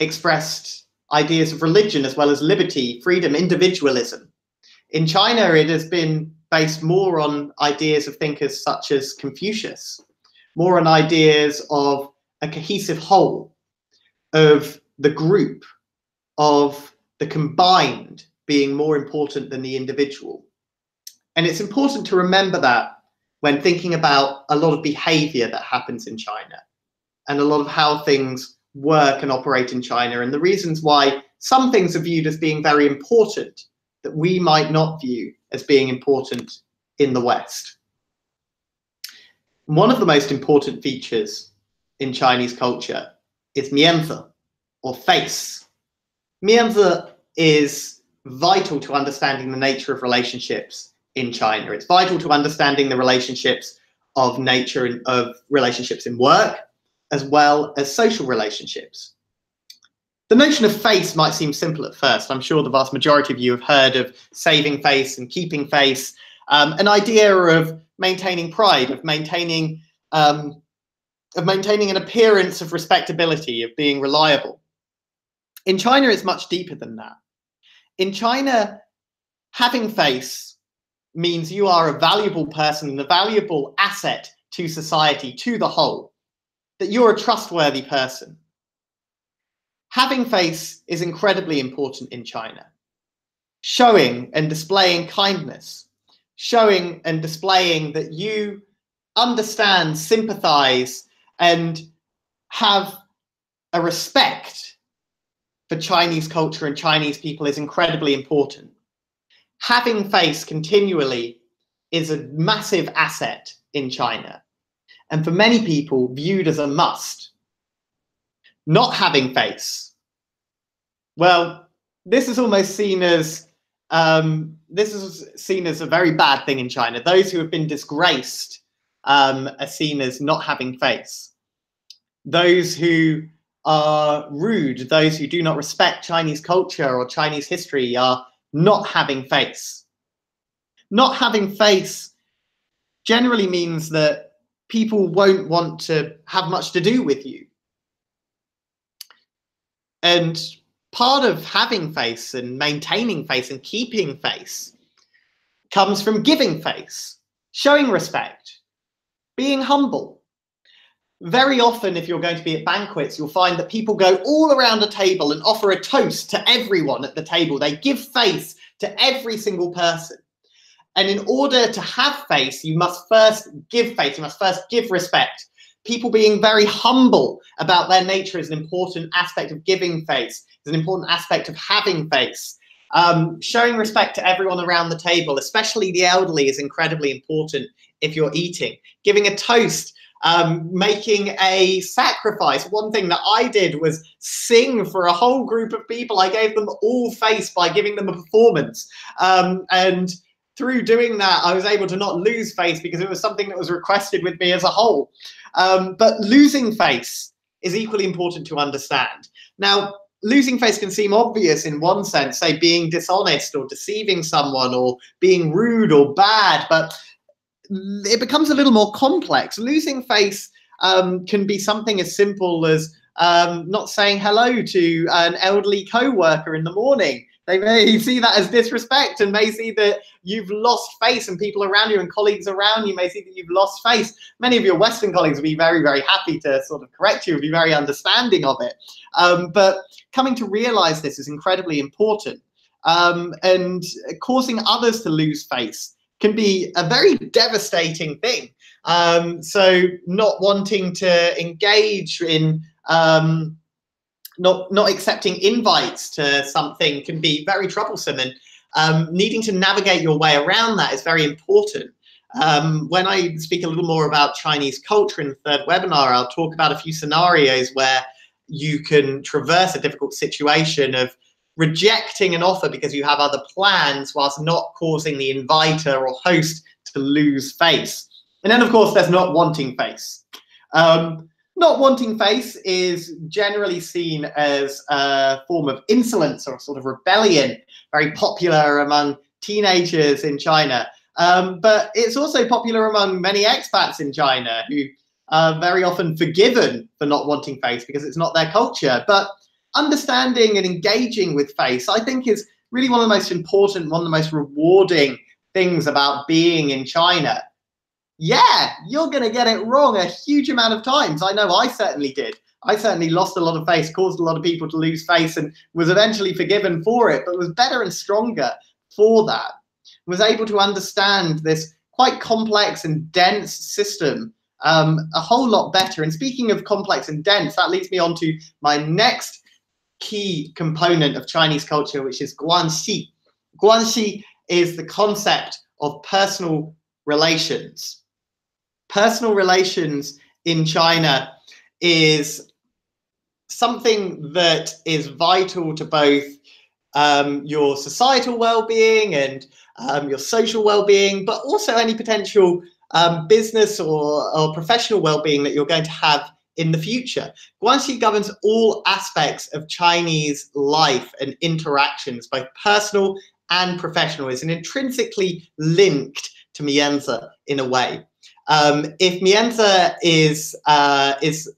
expressed ideas of religion as well as liberty, freedom, individualism. In China, it has been based more on ideas of thinkers such as Confucius, more on ideas of a cohesive whole, of the group, of the combined being more important than the individual. And it's important to remember that when thinking about a lot of behavior that happens in China and a lot of how things work and operate in China and the reasons why some things are viewed as being very important that we might not view as being important in the West. One of the most important features in Chinese culture is mianzi, or face. Mianzi is vital to understanding the nature of relationships in China. It's vital to understanding the relationships of nature and of relationships in work, as well as social relationships. The notion of face might seem simple at first. I'm sure the vast majority of you have heard of saving face and keeping face, an idea of maintaining pride, of maintaining an appearance of respectability, of being reliable. In China, it's much deeper than that. In China, having face means you are a valuable person and a valuable asset to society, to the whole, that you're a trustworthy person. Having face is incredibly important in China. Showing and displaying kindness, showing and displaying that you understand, sympathize, and have a respect for Chinese culture and Chinese people is incredibly important. Having face continually is a massive asset in China, and for many people viewed as a must. Not having face, well, this is almost seen as a very bad thing in China. Those who have been disgraced are seen as not having face. Those who are rude, those who do not respect Chinese culture or Chinese history are not having face. Not having face generally means that people won't want to have much to do with you. And part of having face and maintaining face and keeping face comes from giving face, showing respect, being humble. Very often, if you're going to be at banquets, you'll find that people go all around a table and offer a toast to everyone at the table. They give face to every single person. And in order to have face, you must first give face. You must first give respect. People being very humble about their nature is an important aspect of giving face. It's an important aspect of having face. Showing respect to everyone around the table, especially the elderly, is incredibly important if you're eating. Giving a toast. Making a sacrifice. One thing that I did was sing for a whole group of people. I gave them all face by giving them a performance. And through doing that, I was able to not lose face because it was something that was requested with me as a whole. But losing face is equally important to understand. Now, losing face can seem obvious in one sense, say being dishonest or deceiving someone or being rude or bad, but it becomes a little more complex. Losing face can be something as simple as not saying hello to an elderly co-worker in the morning. They may see that as disrespect and may see that you've lost face, and people around you and colleagues around you may see that you've lost face. Many of your Western colleagues will be very, very happy to sort of correct you, will be very understanding of it. But coming to realize this is incredibly important. And causing others to lose face can be a very devastating thing. So not wanting to engage in, not accepting invites to something can be very troublesome, and needing to navigate your way around that is very important. When I speak a little more about Chinese culture in the third webinar, I'll talk about a few scenarios where you can traverse a difficult situation of rejecting an offer because you have other plans whilst not causing the inviter or host to lose face. And then, of course, there's not wanting face. Not wanting face is generally seen as a form of insolence or a sort of rebellion, very popular among teenagers in China. But it's also popular among many expats in China who are very often forgiven for not wanting face because it's not their culture. But understanding and engaging with face, I think, is really one of the most important, one of the most rewarding things about being in China. Yeah, you're going to get it wrong a huge amount of times. I know I certainly did. I certainly lost a lot of face, caused a lot of people to lose face, and was eventually forgiven for it, but was better and stronger for that. Was able to understand this quite complex and dense system a whole lot better. And speaking of complex and dense, that leads me on to my next key component of Chinese culture, which is guanxi. Guanxi is the concept of personal relations. Personal relations in China is something that is vital to both your societal well-being and your social well-being, but also any potential business or professional well-being that you're going to have in the future. Guanxi governs all aspects of Chinese life and interactions, both personal and professional. It's intrinsically linked to Mianzi in a way. If Mianzi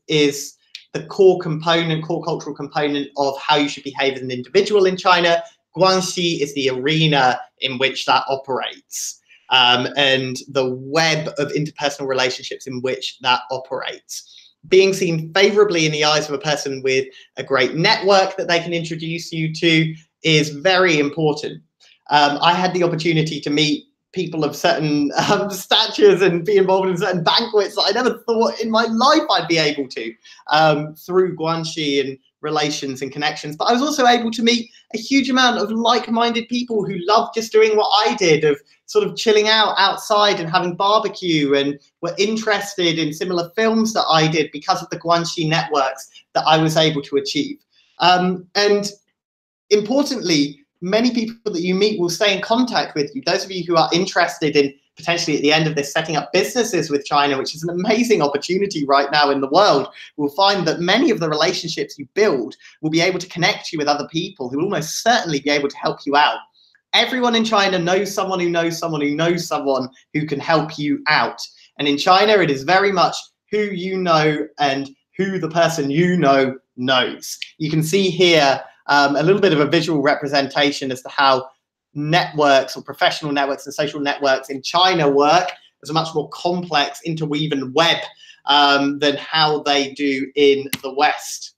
is the core component, core cultural component of how you should behave as an individual in China, Guanxi is the arena in which that operates, and the web of interpersonal relationships in which that operates. Being seen favorably in the eyes of a person with a great network that they can introduce you to is very important. I had the opportunity to meet people of certain statures and be involved in certain banquets that I never thought in my life I'd be able to, through Guanxi and relations and connections. But I was also able to meet a huge amount of like-minded people who loved just doing what I did, of sort of chilling out outside and having barbecue, and were interested in similar films that I did because of the Guanxi networks that I was able to achieve. And importantly, many people that you meet will stay in contact with you. Those of you who are interested in potentially at the end of this setting up businesses with China, which is an amazing opportunity right now in the world, will find that many of the relationships you build will be able to connect you with other people who will almost certainly be able to help you out. Everyone in China knows someone who knows someone who knows someone who can help you out. And in China, it is very much who you know and who the person you know knows. You can see here a little bit of a visual representation as to how networks, or professional networks and social networks in China work. There's a much more complex interwoven web than how they do in the West.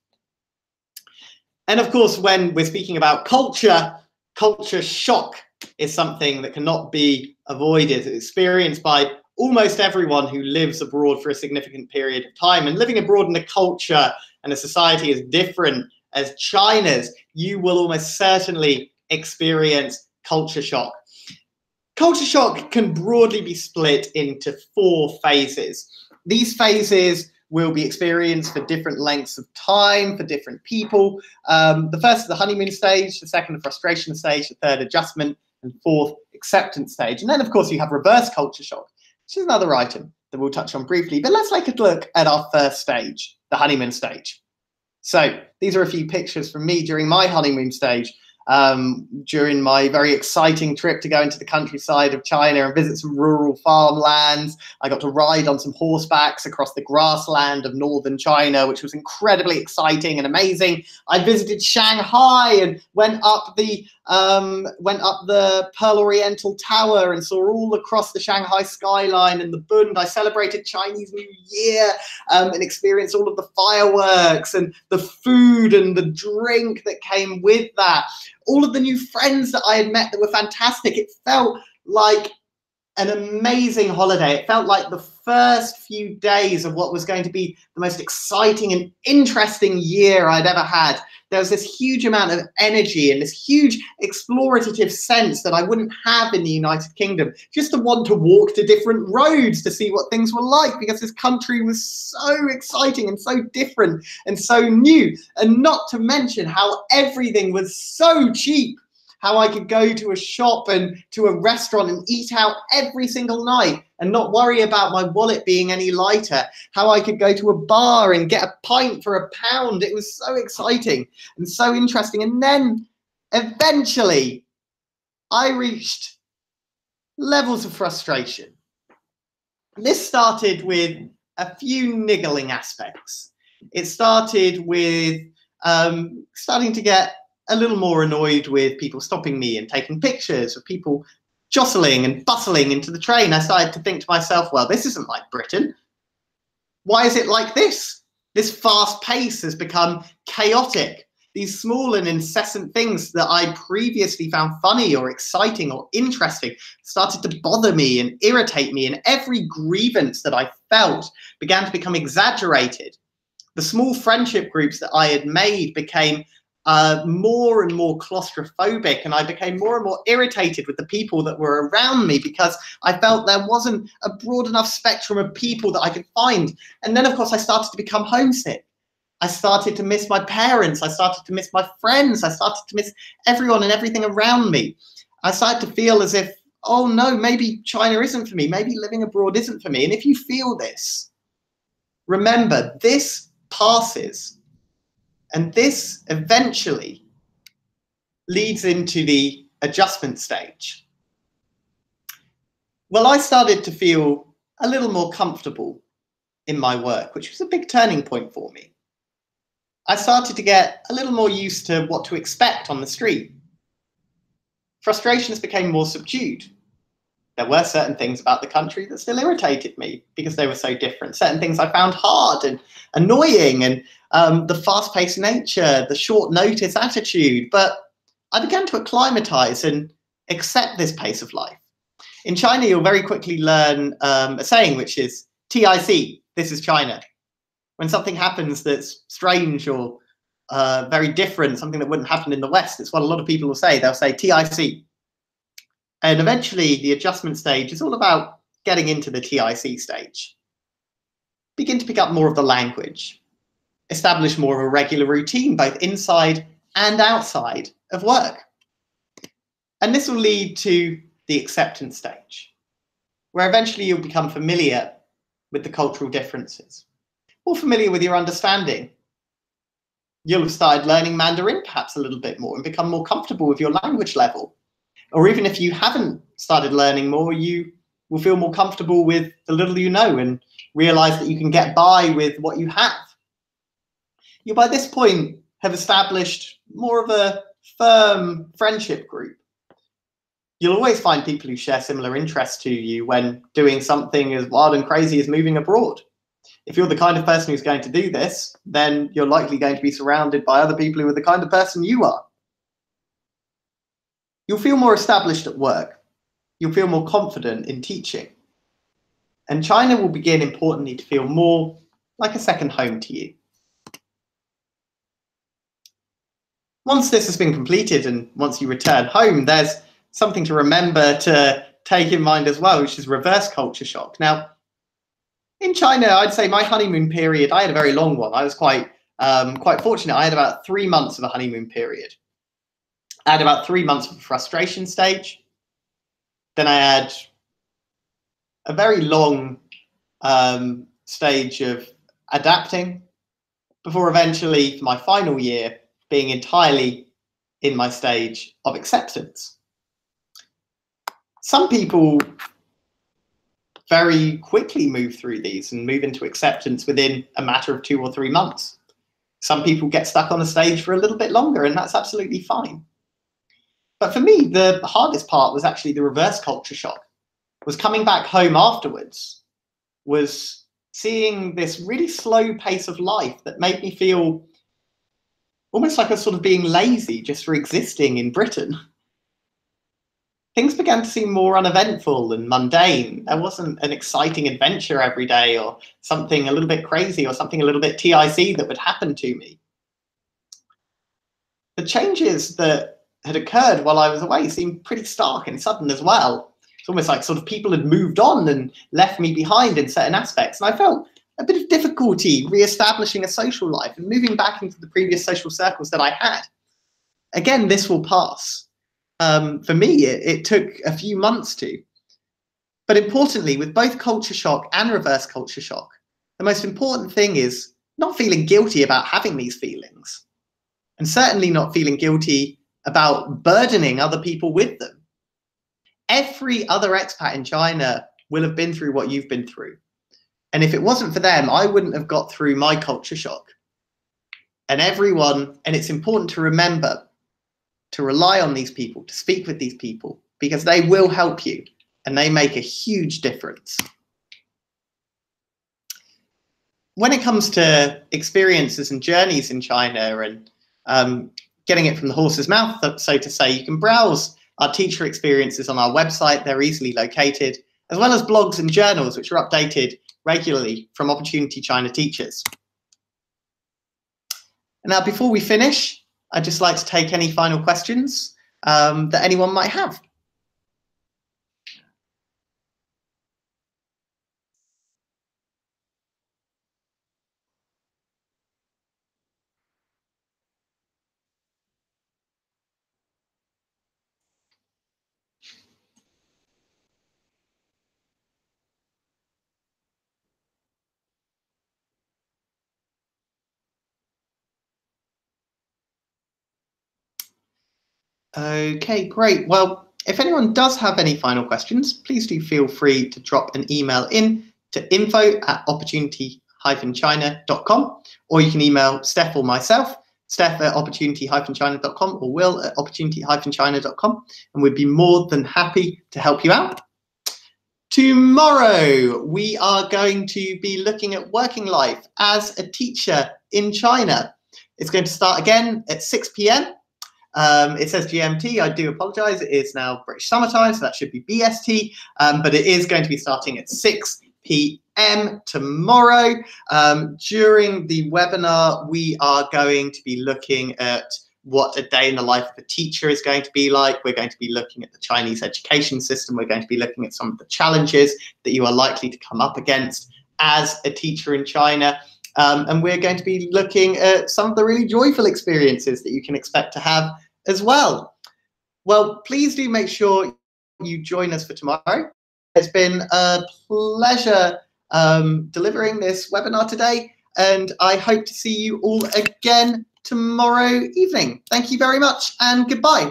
And of course, when we're speaking about culture, culture shock is something that cannot be avoided. It's experienced by almost everyone who lives abroad for a significant period of time. And living abroad in a culture and a society as different as China's, you will almost certainly experience culture shock. Culture shock can broadly be split into four phases. These phases will be experienced for different lengths of time, for different people. The first is the honeymoon stage, the second the frustration stage, the third adjustment, and fourth acceptance stage. And then of course you have reverse culture shock, which is another item that we'll touch on briefly, but let's take a look at our first stage, the honeymoon stage. So these are a few pictures from me during my honeymoon stage. During my very exciting trip to go into the countryside of China and visit some rural farmlands, I got to ride on some horsebacks across the grassland of northern China, which was incredibly exciting and amazing. I visited Shanghai and went up the Pearl Oriental Tower and saw all across the Shanghai skyline and the Bund. I celebrated Chinese New Year and experienced all of the fireworks and the food and the drink that came with that. All of the new friends that I had met that were fantastic. It felt like an amazing holiday. It felt like the first few days of what was going to be the most exciting and interesting year I'd ever had. There was this huge amount of energy and this huge explorative sense that I wouldn't have in the United Kingdom, just to want to walk to different roads to see what things were like, because this country was so exciting and so different and so new, and not to mention how everything was so cheap, how I could go to a shop and to a restaurant and eat out every single night and not worry about my wallet being any lighter, how I could go to a bar and get a pint for £1. It was so exciting and so interesting. And then eventually I reached levels of frustration. This started with a few niggling aspects. It started with starting to get a little more annoyed with people stopping me and taking pictures of people jostling and bustling into the train. I started to think to myself, well, this isn't like Britain. Why is it like this? This fast pace has become chaotic. These small and incessant things that I previously found funny or exciting or interesting started to bother me and irritate me, and every grievance that I felt began to become exaggerated. The small friendship groups that I had made became more and more claustrophobic, and I became more and more irritated with the people that were around me because I felt there wasn't a broad enough spectrum of people that I could find. And then of course I started to become homesick. I started to miss my parents, I started to miss my friends, I started to miss everyone and everything around me. I started to feel as if, oh no, maybe China isn't for me, maybe living abroad isn't for me. And if you feel this, remember, this passes. And this eventually leads into the adjustment stage. Well, I started to feel a little more comfortable in my work, which was a big turning point for me. I started to get a little more used to what to expect on the street. Frustrations became more subdued. There were certain things about the country that still irritated me because they were so different. Certain things I found hard and annoying, and the fast-paced nature, the short-notice attitude. But I began to acclimatise and accept this pace of life. In China, you'll very quickly learn a saying, which is TIC, this is China. When something happens that's strange or very different, something that wouldn't happen in the West, it's what a lot of people will say. They'll say TIC. And eventually, the adjustment stage is all about getting into the TIC stage. Begin to pick up more of the language. Establish more of a regular routine, both inside and outside of work. And this will lead to the acceptance stage, where eventually you'll become familiar with the cultural differences, or familiar with your understanding. You'll have started learning Mandarin perhaps a little bit more and become more comfortable with your language level. Or even if you haven't started learning more, you will feel more comfortable with the little you know and realize that you can get by with what you have. You, by this point, have established more of a firm friendship group. You'll always find people who share similar interests to you when doing something as wild and crazy as moving abroad. If you're the kind of person who's going to do this, then you're likely going to be surrounded by other people who are the kind of person you are. You'll feel more established at work. You'll feel more confident in teaching. And China will begin, importantly, to feel more like a second home to you. Once this has been completed and once you return home, there's something to remember to take in mind as well, which is reverse culture shock. Now, in China, I'd say my honeymoon period, I had a very long one. I was quite fortunate. I had about 3 months of a honeymoon period. I had about 3 months of a frustration stage. Then I had a very long stage of adapting before eventually, for my final year, being entirely in my stage of acceptance. Some people very quickly move through these and move into acceptance within a matter of 2 or 3 months. Some people get stuck on a stage for a little bit longer, and that's absolutely fine. But for me, the hardest part was actually the reverse culture shock, was coming back home afterwards, was seeing this really slow pace of life that made me feel almost like I was sort of being lazy just for existing in Britain. Things began to seem more uneventful and mundane. There wasn't an exciting adventure every day or something a little bit crazy or something a little bit TIC that would happen to me. The changes that had occurred while I was away seemed pretty stark and sudden as well. It's almost like sort of people had moved on and left me behind in certain aspects. And I felt a bit of difficulty re-establishing a social life and moving back into the previous social circles that I had. Again, this will pass. For me, it took a few months to. But importantly, with both culture shock and reverse culture shock, the most important thing is not feeling guilty about having these feelings, and certainly not feeling guilty about burdening other people with them. Every other expat in China will have been through what you've been through. And if it wasn't for them, I wouldn't have got through my culture shock. And everyone, and it's important to remember, to rely on these people, to speak with these people, because they will help you and they make a huge difference. When it comes to experiences and journeys in China and getting it from the horse's mouth, so to say, you can browse our teacher experiences on our website. They're easily located, as well as blogs and journals, which are updated regularly from Opportunity China teachers. Now, before we finish, I'd just like to take any final questions that anyone might have. Okay, great. Well, if anyone does have any final questions, please do feel free to drop an email in to info@opportunity-china.com, or you can email Steph or myself, Steph@opportunity-china.com or Will@opportunity-china.com, and we'd be more than happy to help you out. Tomorrow, we are going to be looking at working life as a teacher in China. It's going to start again at 6 p.m. It says GMT. I do apologize. It is now British summertime, so that should be BST. But it is going to be starting at 6 p.m. tomorrow. During the webinar, we are going to be looking at what a day in the life of a teacher is going to be like. We're going to be looking at the Chinese education system. We're going to be looking at some of the challenges that you are likely to come up against as a teacher in China. And we're going to be looking at some of the really joyful experiences that you can expect to have as well. Well, please do make sure you join us for tomorrow. It's been a pleasure delivering this webinar today, and I hope to see you all again tomorrow evening. Thank you very much and goodbye.